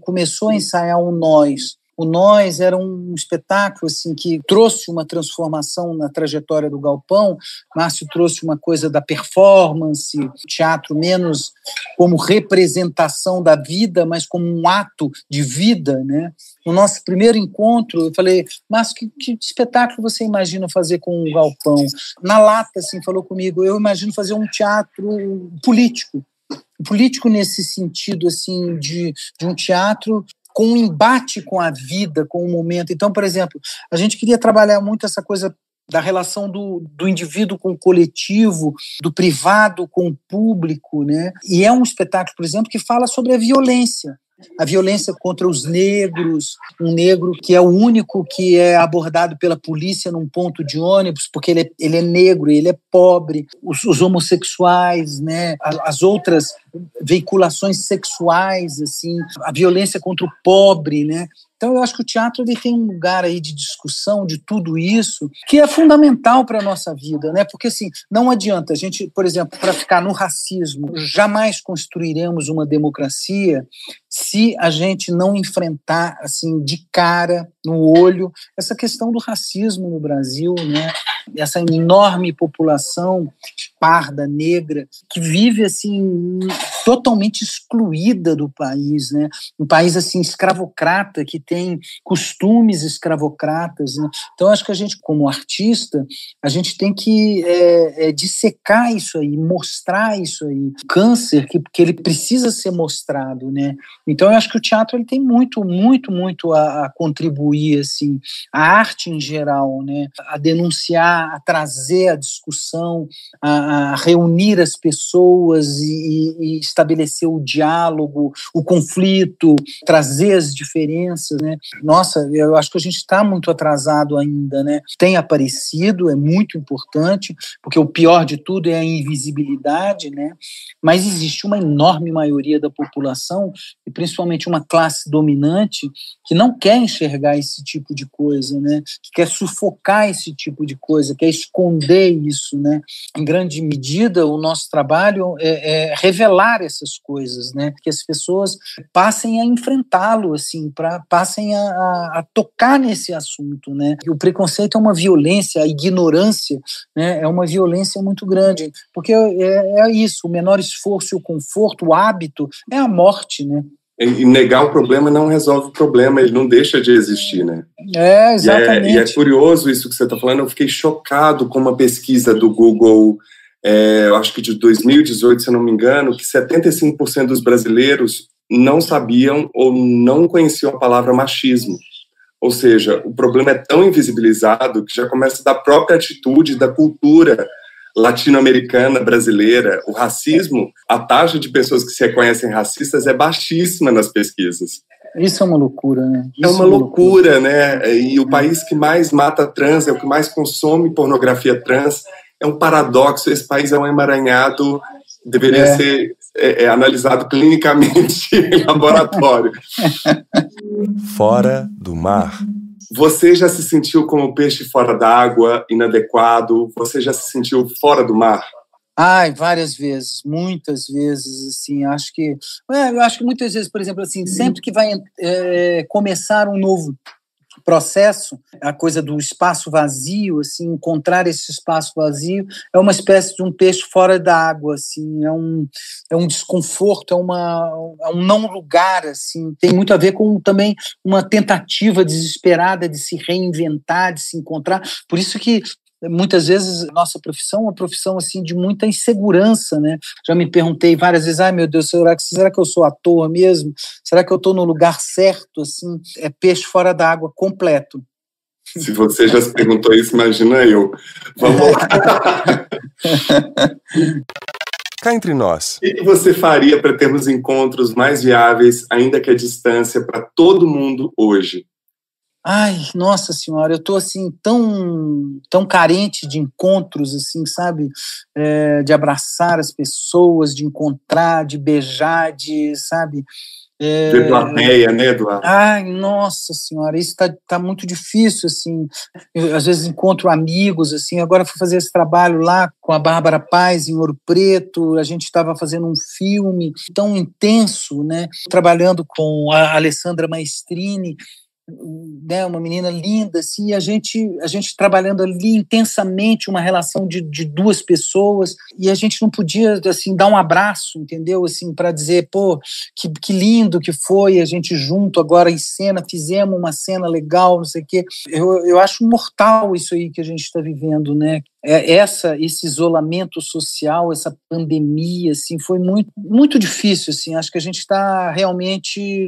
começou a ensaiar o Nós. O Nós era um espetáculo assim, que trouxe uma transformação na trajetória do Galpão. Márcio trouxe uma coisa da performance, teatro menos como representação da vida, mas como um ato de vida, né? No nosso primeiro encontro, eu falei, Márcio, que espetáculo você imagina fazer com o Galpão? Na lata, assim, falou comigo, eu imagino fazer um teatro político. Político nesse sentido, assim, de um teatro com um embate com a vida, com o momento. Então, por exemplo, a gente queria trabalhar muito essa coisa da relação do indivíduo com o coletivo, do privado com o público, né? E é um espetáculo, por exemplo, que fala sobre a violência. A violência contra os negros, um negro que é o único que é abordado pela polícia num ponto de ônibus, porque ele é negro, ele é pobre, os homossexuais, né? As outras veiculações sexuais, assim, a violência contra o pobre, né? Então, eu acho que o teatro ele tem um lugar aí de discussão de tudo isso que é fundamental para a nossa vida, né? Porque, assim, não adianta a gente, por exemplo, para ficar no racismo, jamais construiremos uma democracia se a gente não enfrentar, assim, de cara, no olho, essa questão do racismo no Brasil, né? Essa enorme população parda, negra, que vive, assim, totalmente excluída do país, né? Um país, assim, escravocrata, que tem costumes escravocratas, né? Então, acho que a gente, como artista, a gente tem que dissecar isso aí, mostrar isso aí. O câncer, que ele precisa ser mostrado, né? Então, eu acho que o teatro ele tem muito, muito, muito a contribuir, assim, a arte em geral, né? A denunciar a trazer a discussão, a reunir as pessoas e estabelecer o diálogo, o conflito, trazer as diferenças, né? Nossa, eu acho que a gente está muito atrasado ainda, né? Tem aparecido, é muito importante, porque o pior de tudo é a invisibilidade, né? Mas existe uma enorme maioria da população, e principalmente uma classe dominante, que não quer enxergar esse tipo de coisa, né? Que quer sufocar esse tipo de coisa, quer esconder isso, né? Em grande medida, o nosso trabalho é revelar essas coisas, né? Que as pessoas passem a enfrentá-lo, assim, passem a tocar nesse assunto, né? O preconceito é uma violência, a ignorância, né? É uma violência muito grande, porque é isso, o menor esforço e o conforto, o hábito, é a morte, né? E negar o problema não resolve o problema, ele não deixa de existir, né? É, exatamente. E é curioso isso que você está falando, eu fiquei chocado com uma pesquisa do Google, eu acho que de 2018, se eu não me engano, que 75% dos brasileiros não sabiam ou não conheciam a palavra machismo. Ou seja, o problema é tão invisibilizado que já começa da própria atitude, da cultura latino-americana, brasileira. O racismo, a taxa de pessoas que se reconhecem racistas é baixíssima nas pesquisas. Isso é uma loucura, né? Isso é uma loucura, né? E o país que mais mata trans, é o que mais consome pornografia trans, é um paradoxo, esse país é um emaranhado, deveria ser analisado clinicamente em laboratório. Fora do mar. Você já se sentiu como peixe fora d'água, inadequado? Você já se sentiu fora do mar? Ai, várias vezes, muitas vezes, assim, eu acho que muitas vezes, por exemplo, assim, sempre que vai começar um novo processo, a coisa do espaço vazio, assim, encontrar esse espaço vazio é uma espécie de um peixe fora da água, assim, é um desconforto, é um não lugar, assim, tem muito a ver com também uma tentativa desesperada de se reinventar, de se encontrar, por isso que muitas vezes nossa profissão é uma profissão assim, de muita insegurança, né? Já me perguntei várias vezes, ai meu Deus, será que eu sou à toa mesmo? Será que eu estou no lugar certo? Assim, é peixe fora d'água completo. Se você já se perguntou isso, imagina eu. Vamos lá. Cá entre nós. O que você faria para termos encontros mais viáveis, ainda que a distância, para todo mundo hoje? Ai, nossa senhora, eu estou assim, tão carente de encontros, assim, sabe? De abraçar as pessoas, de encontrar, de beijar, de, sabe? De plateia, né, Eduardo? Ai, nossa senhora, isso tá muito difícil, assim. Eu, às vezes, encontro amigos, assim. Agora fui fazer esse trabalho lá com a Bárbara Paz, em Ouro Preto. A gente estava fazendo um filme tão intenso, né? Trabalhando com a Alessandra Maestrini, né, uma menina linda, assim, a gente trabalhando ali intensamente uma relação de duas pessoas, e a gente não podia, assim, dar um abraço, entendeu? Assim, para dizer, pô, que lindo que foi, a gente junto agora em cena, fizemos uma cena legal, não sei o quê. Eu acho mortal isso aí que a gente está vivendo, né? Esse isolamento social, essa pandemia, assim, foi muito, muito difícil, assim. Acho que a gente está realmente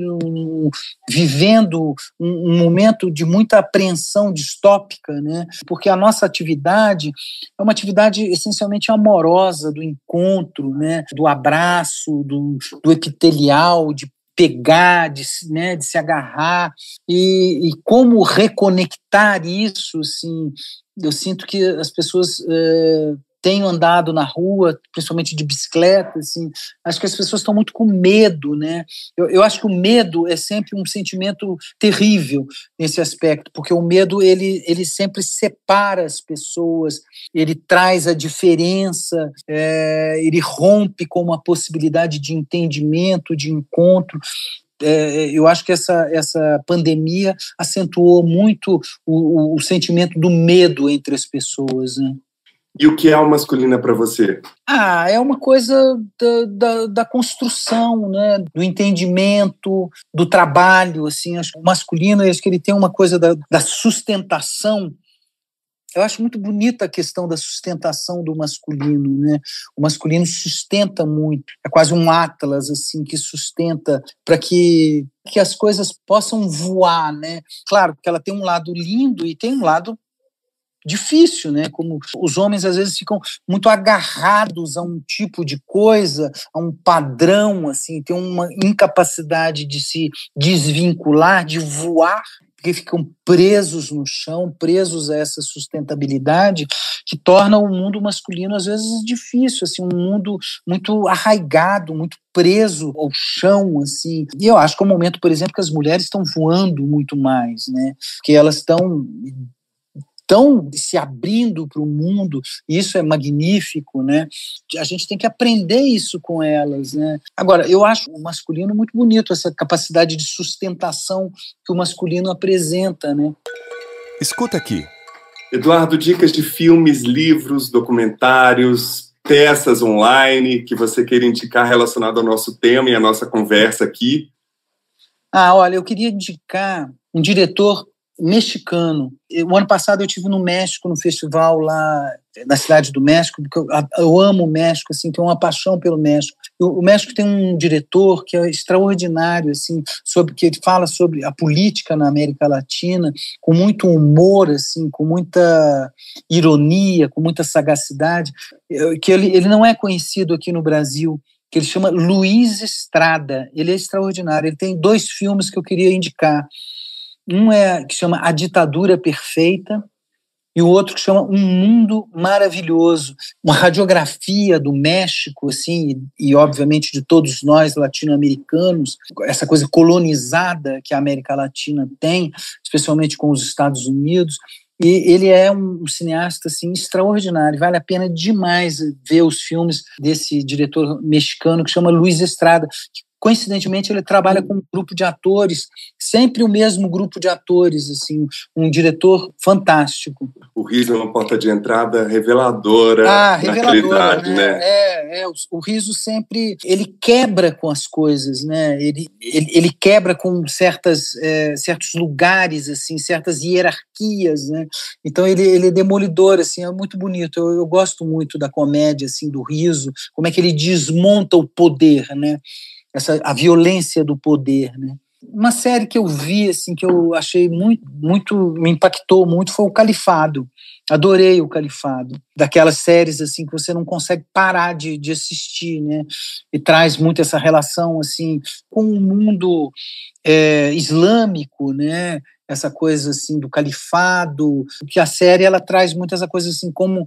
vivendo um momento de muita apreensão distópica, né? Porque a nossa atividade é uma atividade essencialmente amorosa, do encontro, né? Do abraço, do epitelial, de pegar, né, de se agarrar, e como reconectar isso, assim. Eu sinto que as pessoas têm andado na rua, principalmente de bicicleta, assim, acho que as pessoas estão muito com medo, né? Eu acho que o medo é sempre um sentimento terrível nesse aspecto, porque o medo, ele sempre separa as pessoas, ele traz a diferença, ele rompe com uma possibilidade de entendimento, de encontro. Eu acho que essa pandemia acentuou muito o sentimento do medo entre as pessoas, né? E o que é alma masculina para você? Ah, é uma coisa da construção, né? Do entendimento, do trabalho, assim. Acho que o masculino, acho que ele tem uma coisa da sustentação. Eu acho muito bonita a questão da sustentação do masculino, né? O masculino sustenta muito, é quase um atlas, assim, que sustenta para que as coisas possam voar, né? Claro que ela tem um lado lindo e tem um lado difícil, né? Como os homens às vezes ficam muito agarrados a um tipo de coisa, a um padrão, assim, tem uma incapacidade de se desvincular, de voar, porque ficam presos no chão, presos a essa sustentabilidade que torna o mundo masculino às vezes difícil, assim, um mundo muito arraigado, muito preso ao chão, assim. E eu acho que é um momento, por exemplo, que as mulheres estão voando muito mais, né? Porque elas estão se abrindo para o mundo, e isso é magnífico, né? A gente tem que aprender isso com elas, né? Agora, eu acho o masculino muito bonito, essa capacidade de sustentação que o masculino apresenta, né? Escuta aqui. Eduardo, dicas de filmes, livros, documentários, peças online que você queira indicar relacionado ao nosso tema e à nossa conversa aqui? Ah, olha, eu queria indicar um diretor mexicano. O ano passado eu estive no México, no festival lá na Cidade do México, porque eu amo o México, assim, tenho uma paixão pelo México. O México tem um diretor que é extraordinário, assim, que ele fala sobre a política na América Latina com muito humor, assim, com muita ironia, com muita sagacidade, que ele não é conhecido aqui no Brasil, que ele chama Luiz Estrada. Ele é extraordinário. Ele tem 2 filmes que eu queria indicar. Um é que chama A Ditadura Perfeita e o outro que chama Um Mundo Maravilhoso. Uma radiografia do México, assim, e obviamente de todos nós latino-americanos, essa coisa colonizada que a América Latina tem, especialmente com os Estados Unidos. E ele é um cineasta, assim, extraordinário. Vale a pena demais ver os filmes desse diretor mexicano que chama Luiz Estrada. Coincidentemente, ele trabalha com um grupo de atores, sempre o mesmo grupo de atores, assim, um diretor fantástico. O riso é uma porta de entrada reveladora. Ah, reveladora, né? O riso sempre, ele quebra com as coisas, né? Ele quebra com certos lugares, assim, certas hierarquias, né? Então, ele é demolidor, assim, é muito bonito. Eu gosto muito da comédia, assim, do riso, como é que ele desmonta o poder, né? A violência do poder, né? Uma série que eu vi, assim, que eu achei muito me impactou muito, foi O Califado. Adorei O Califado. Daquelas séries, assim, que você não consegue parar de assistir, né? E traz muito essa relação, assim, com o mundo islâmico, né? Essa coisa, assim, do califado, que a série, ela traz muitas coisas, assim, como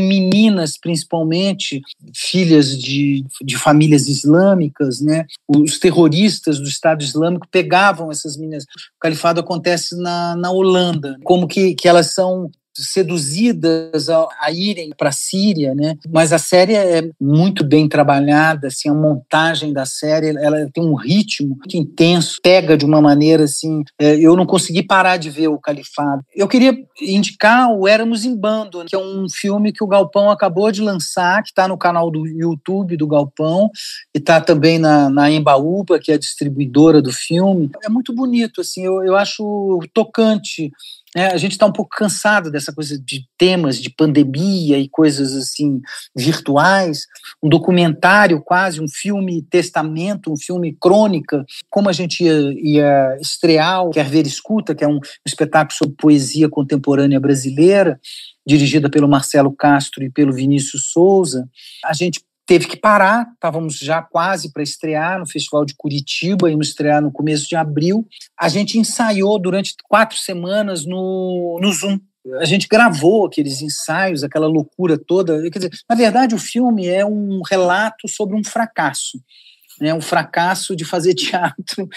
meninas, principalmente, filhas de famílias islâmicas, né? Os terroristas do Estado Islâmico pegavam essas meninas. O califado acontece na Holanda, como que elas são seduzidas a irem para a Síria, né? Mas a série é muito bem trabalhada, assim, a montagem da série, ela tem um ritmo muito intenso, pega de uma maneira, assim, eu não consegui parar de ver O Califado. Eu queria indicar o Éramos em Bando, que é um filme que o Galpão acabou de lançar, que está no canal do YouTube do Galpão, e está também na Embaúba, que é a distribuidora do filme. É muito bonito, assim, eu acho tocante. A gente está um pouco cansado dessa coisa de temas de pandemia e coisas assim virtuais, um documentário quase, um filme testamento, um filme crônica, como a gente ia estrear, Quer Ver Escuta, que é um espetáculo sobre poesia contemporânea brasileira, dirigida pelo Marcelo Castro e pelo Vinícius Souza. A gente teve que parar, estávamos já quase para estrear no Festival de Curitiba, íamos estrear no começo de abril. A gente ensaiou durante 4 semanas no Zoom. A gente gravou aqueles ensaios, aquela loucura toda. Quer dizer, na verdade, o filme é um relato sobre um fracasso. É um fracasso de fazer teatro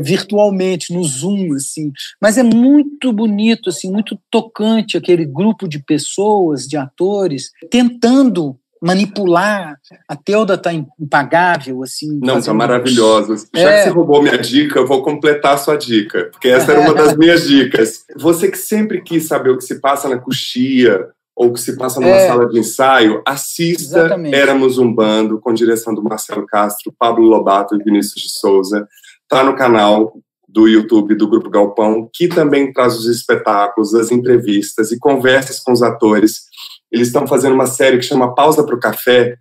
virtualmente, no Zoom, assim. Mas é muito bonito, assim, muito tocante aquele grupo de pessoas, de atores, tentando manipular. A Teuda está impagável, assim. Não, está maravilhosa. Já que você roubou minha dica, eu vou completar a sua dica, porque essa era uma das minhas dicas. Você que sempre quis saber o que se passa na coxia ou o que se passa numa sala de ensaio, assista exatamente. Éramos um Bando, com direção do Marcelo Castro, Pablo Lobato e Vinícius de Souza. Está no canal do YouTube do Grupo Galpão, que também traz os espetáculos, as entrevistas e conversas com os atores. Eles estão fazendo uma série que chama Pausa para o Café,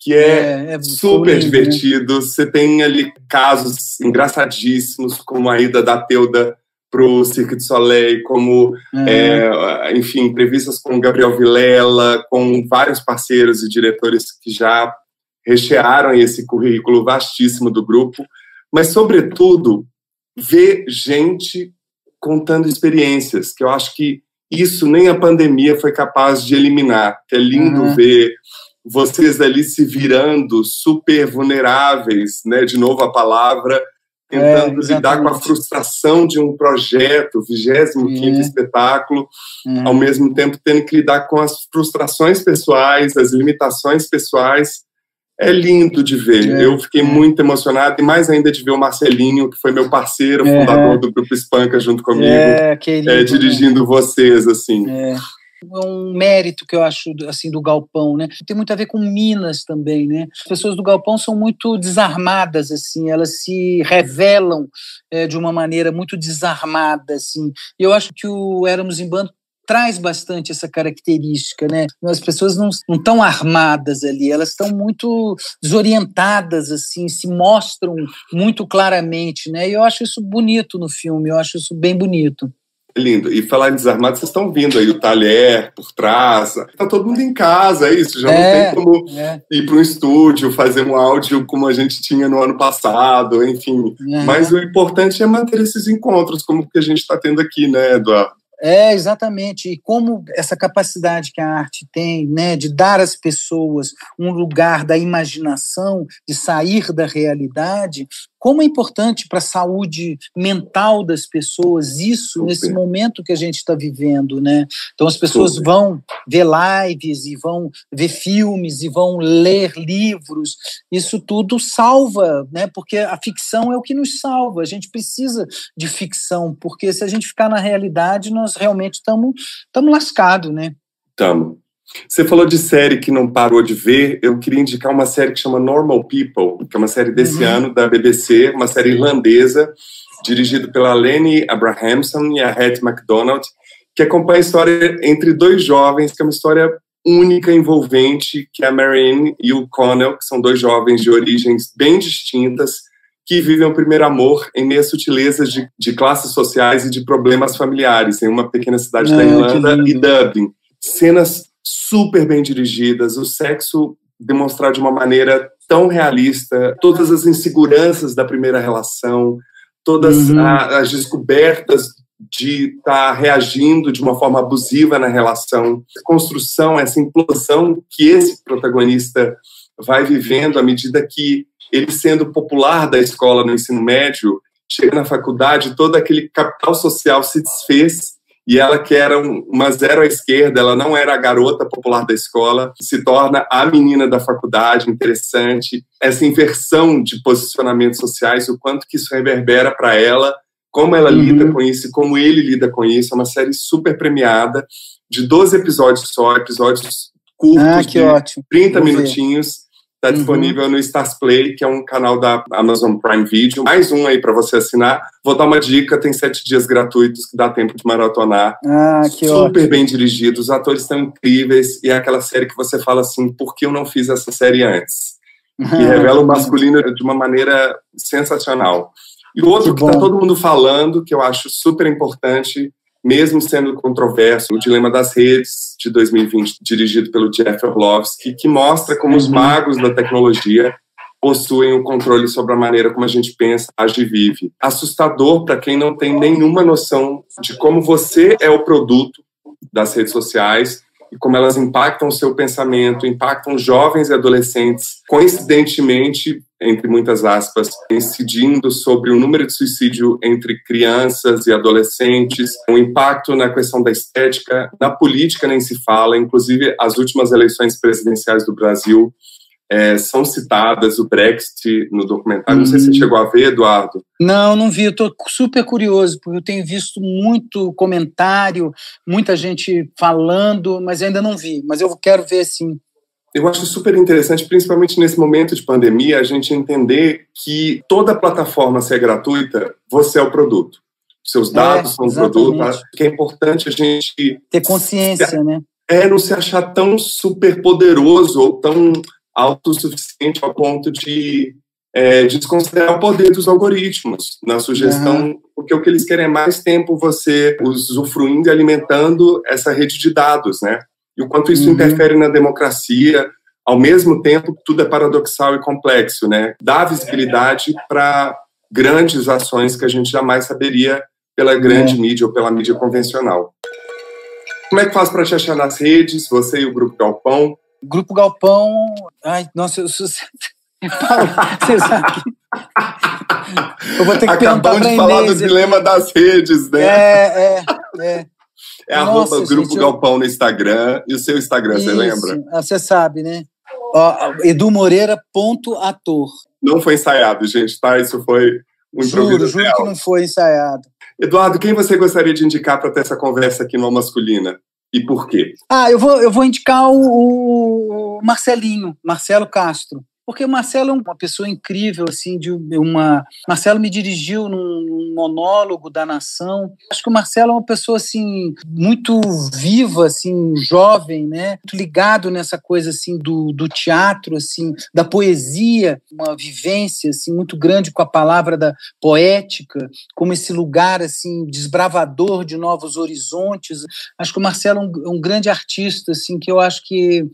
que é super divertido. Né? Você tem ali casos engraçadíssimos, como a ida da Teuda para o Cirque du Soleil, como, enfim, entrevistas com Gabriel Vilela, com vários parceiros e diretores que já rechearam esse currículo vastíssimo do grupo, mas, sobretudo, ver gente contando experiências, que eu acho que isso nem a pandemia foi capaz de eliminar. Que é lindo ver vocês ali se virando super vulneráveis, né? De novo a palavra, tentando lidar com a frustração de um projeto, 25º espetáculo, ao mesmo tempo tendo que lidar com as frustrações pessoais, as limitações pessoais. É lindo de ver. Eu fiquei muito emocionado, e mais ainda de ver o Marcelinho, que foi meu parceiro, fundador do Grupo Espanca, junto comigo, dirigindo vocês, assim. É um mérito que eu acho, assim, do Galpão, né? Tem muito a ver com Minas também, né? As pessoas do Galpão são muito desarmadas, assim, elas se revelam de uma maneira muito desarmada, assim. E eu acho que o Éramos em Bando traz bastante essa característica, né? As pessoas não estão armadas ali, elas estão muito desorientadas, assim, se mostram muito claramente, né? E eu acho isso bonito no filme, eu acho isso bem bonito. Lindo. E falar em desarmado, vocês estão vendo aí o talher por trás, tá todo mundo em casa, é isso, já não tem como ir para um estúdio, fazer um áudio como a gente tinha no ano passado, enfim. Mas o importante é manter esses encontros, como que a gente está tendo aqui, né, Eduardo? É, exatamente. E como essa capacidade que a arte tem, né, de dar às pessoas um lugar da imaginação, de sair da realidade, como é importante para a saúde mental das pessoas isso nesse momento que a gente está vivendo, né? Então as pessoas vão ver lives e vão ver filmes e vão ler livros. Isso tudo salva, né? Porque a ficção é o que nos salva. A gente precisa de ficção, porque se a gente ficar na realidade, nós realmente estamos lascados, né? Estamos. Você falou de série que não parou de ver. Eu queria indicar uma série que chama Normal People, que é uma série desse ano, da BBC, uma série irlandesa, dirigida pela Lenny Abrahamson e a Hattie MacDonald, que acompanha a história entre dois jovens, que é uma história única, envolvente, que é a Marianne e o Connell, que são dois jovens de origens bem distintas, que vivem o primeiro amor em meio a sutilezas de classes sociais e de problemas familiares, em uma pequena cidade da Irlanda e Dublin. Cenas super bem dirigidas, o sexo demonstrado de uma maneira tão realista, todas as inseguranças da primeira relação, todas as descobertas de estar reagindo de uma forma abusiva na relação, a construção, essa implosão que esse protagonista vai vivendo à medida que ele, sendo popular da escola no ensino médio, chega na faculdade, todo aquele capital social se desfez, e ela, que era uma zero à esquerda, ela não era a garota popular da escola, se torna a menina da faculdade. Interessante essa inversão de posicionamentos sociais, o quanto que isso reverbera para ela, como ela lida com isso, como ele lida com isso. É uma série super premiada, de 12 episódios só, episódios curtos, de ótimo. 30 minutinhos. Está disponível no Stars Play, que é um canal da Amazon Prime Video. Mais um aí para você assinar. Vou dar uma dica, tem 7 dias gratuitos que dá tempo de maratonar. Que super ótimo. Bem dirigidos, os atores estão incríveis, e é aquela série que você fala assim, por que eu não fiz essa série antes? E revela o masculino de uma maneira sensacional. E o outro que está todo mundo falando, que eu acho super importante, mesmo sendo controverso, O Dilema das Redes, de 2020, dirigido pelo Jeff Orlovsky, que mostra como os magos da tecnologia possuem o controle sobre a maneira como a gente pensa, age e vive. Assustador para quem não tem nenhuma noção de como você é o produto das redes sociais e como elas impactam o seu pensamento, impactam jovens e adolescentes, coincidentemente, entre muitas aspas, incidindo sobre o número de suicídio entre crianças e adolescentes, o impacto na questão da estética, na política nem se fala, inclusive as últimas eleições presidenciais do Brasil são citadas, o Brexit no documentário. Não sei se você chegou a ver, Eduardo. Não vi, eu estou super curioso, porque eu tenho visto muito comentário, muita gente falando, mas eu ainda não vi, mas eu quero ver sim. Eu acho super interessante, principalmente nesse momento de pandemia, a gente entender que toda plataforma, se é gratuita, você é o produto. Seus dados são o produto. Acho que é importante a gente ter consciência, né? Não se achar tão super poderoso ou tão autossuficiente ao ponto de desconsiderar o poder dos algoritmos na sugestão, porque o que eles querem é mais tempo você usufruindo e alimentando essa rede de dados, né? E o quanto isso interfere na democracia. Ao mesmo tempo, tudo é paradoxal e complexo, né? Dá visibilidade para grandes ações que a gente jamais saberia pela grande mídia ou pela mídia convencional. Como é que faz para te achar nas redes, você e o Grupo Galpão? Grupo Galpão... Ai, nossa, eu sou... Paulo, você sabe que... Eu vou ter que acabamos de falar do dilema das redes, né? É nossa, arroba Grupo Galpão no Instagram. E o seu Instagram, isso, você lembra? Você sabe, né? edumoreira.ator. Não foi ensaiado, gente, tá? Isso foi um improviso. Juro que não foi ensaiado. Eduardo, quem você gostaria de indicar para ter essa conversa aqui no Masculina? E por quê? Ah, eu vou indicar o Marcelo Castro. Porque o Marcelo é uma pessoa incrível, assim, Marcelo me dirigiu num monólogo da Nação. Acho que o Marcelo é uma pessoa, assim, muito viva, assim, jovem, né? Muito ligado nessa coisa, assim, do teatro, assim, da poesia. Uma vivência, assim, muito grande com a palavra da poética, como esse lugar, assim, desbravador de novos horizontes. Acho que o Marcelo é um grande artista, assim, que eu acho que...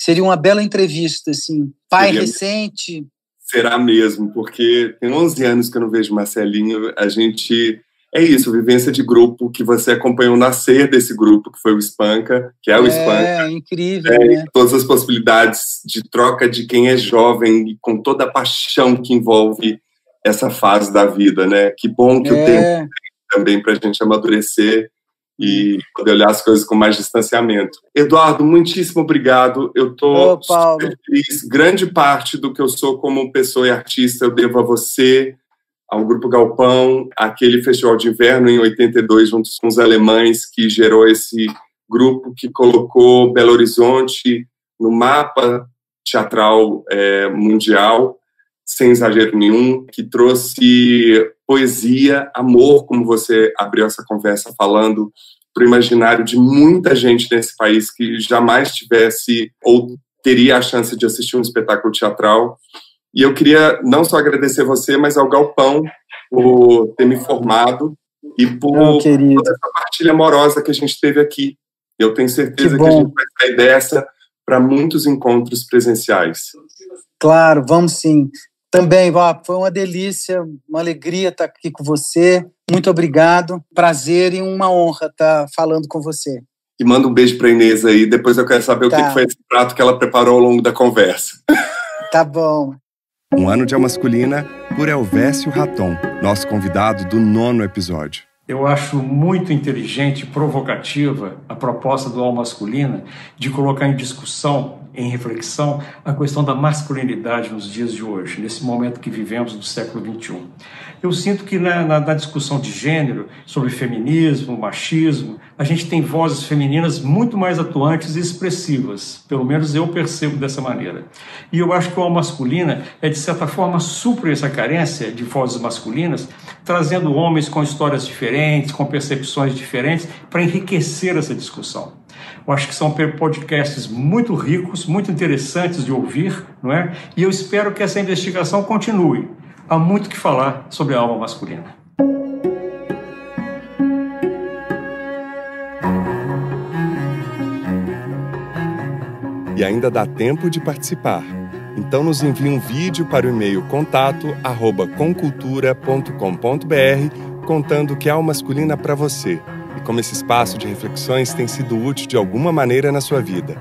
Seria uma bela entrevista, assim. Recente. Será mesmo, porque tem 11 anos que eu não vejo Marcelinho. A gente... É isso, vivência de grupo, que você acompanhou o nascer desse grupo, que foi o Espanca, que é o Espanca. É, incrível, né? Todas as possibilidades de troca de quem é jovem, com toda a paixão que envolve essa fase da vida, né? Que bom que o tempo também para a gente amadurecer e poder olhar as coisas com mais distanciamento. Eduardo, muitíssimo obrigado. Eu estou super feliz. Grande parte do que eu sou como pessoa e artista eu devo a você, ao Grupo Galpão, aquele festival de inverno em 82, juntos com os alemães, que gerou esse grupo que colocou Belo Horizonte no mapa teatral mundial, sem exagero nenhum, que trouxe poesia, amor, como você abriu essa conversa falando, para o imaginário de muita gente nesse país que jamais tivesse ou teria a chance de assistir um espetáculo teatral. E eu queria não só agradecer você, mas ao Galpão por ter me formado e por toda essa partilha amorosa que a gente teve aqui. Eu tenho certeza que a gente vai sair dessa para muitos encontros presenciais. Claro, vamos sim. Também, Vá, foi uma delícia, uma alegria estar aqui com você. Muito obrigado, prazer e uma honra estar falando com você. E manda um beijo para a Inês aí, depois eu quero saber o que foi esse prato que ela preparou ao longo da conversa. Tá bom. Um ano de A Masculina, por Elvécio Ratton, nosso convidado do 9º episódio. Eu acho muito inteligente e provocativa a proposta do A Masculina de colocar em discussão, em reflexão, a questão da masculinidade nos dias de hoje, nesse momento que vivemos do século XXI. Eu sinto que na discussão de gênero, sobre feminismo, machismo, a gente tem vozes femininas muito mais atuantes e expressivas, pelo menos eu percebo dessa maneira. E eu acho que A Masculina, de certa forma, supre essa carência de vozes masculinas, trazendo homens com histórias diferentes, com percepções diferentes, para enriquecer essa discussão. Eu acho que são podcasts muito ricos, muito interessantes de ouvir, não é? E eu espero que essa investigação continue. Há muito que falar sobre a alma masculina. E ainda dá tempo de participar. Então nos envie um vídeo para o e-mail contato@comcultura.com.br contando o que é A Masculina para você e como esse espaço de reflexões tem sido útil de alguma maneira na sua vida.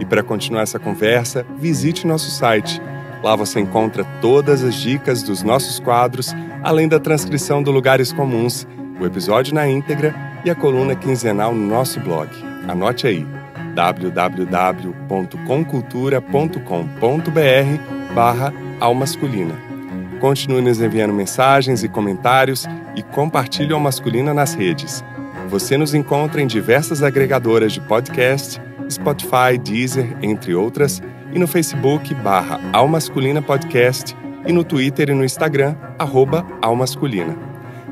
E para continuar essa conversa, visite nosso site. Lá você encontra todas as dicas dos nossos quadros, além da transcrição do Lugares Comuns, o episódio na íntegra e a coluna quinzenal no nosso blog. Anote aí, www.comcultura.com.br/aomasculina. Continue nos enviando mensagens e comentários e compartilhe A Masculina nas redes. Você nos encontra em diversas agregadoras de podcast, Spotify, Deezer, entre outras, e no Facebook /Ao Masculina Podcast e no Twitter e no Instagram @Ao Masculina.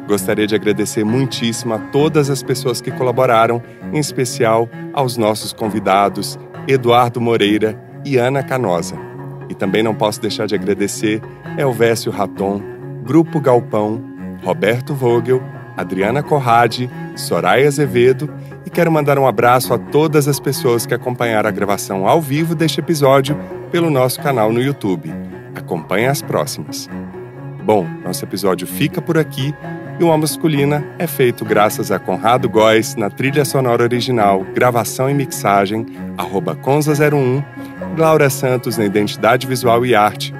Gostaria de agradecer muitíssimo a todas as pessoas que colaboraram, em especial aos nossos convidados Eduardo Moreira e Ana Canosa. E também não posso deixar de agradecer Elvécio Ratton, Grupo Galpão, Roberto Vogel, Adriana Corrade, Soraya Azevedo, e quero mandar um abraço a todas as pessoas que acompanharam a gravação ao vivo deste episódio pelo nosso canal no YouTube. Acompanhe as próximas. Bom, nosso episódio fica por aqui e o Alma Masculina é feito graças a Conrado Góes na trilha sonora original, gravação e mixagem, @conza01, Glaura Santos na identidade visual e arte,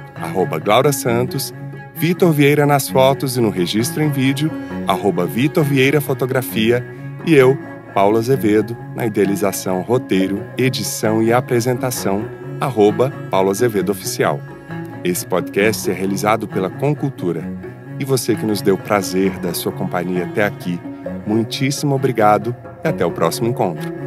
@Glaura Santos, Vitor Vieira nas fotos e no registro em vídeo, @Vitor Vieira Fotografia, e eu, Paulo Azevedo, na idealização, roteiro, edição e apresentação, @Paulo Azevedo Oficial. Esse podcast é realizado pela Concultura. E você que nos deu o prazer da sua companhia até aqui, muitíssimo obrigado e até o próximo encontro.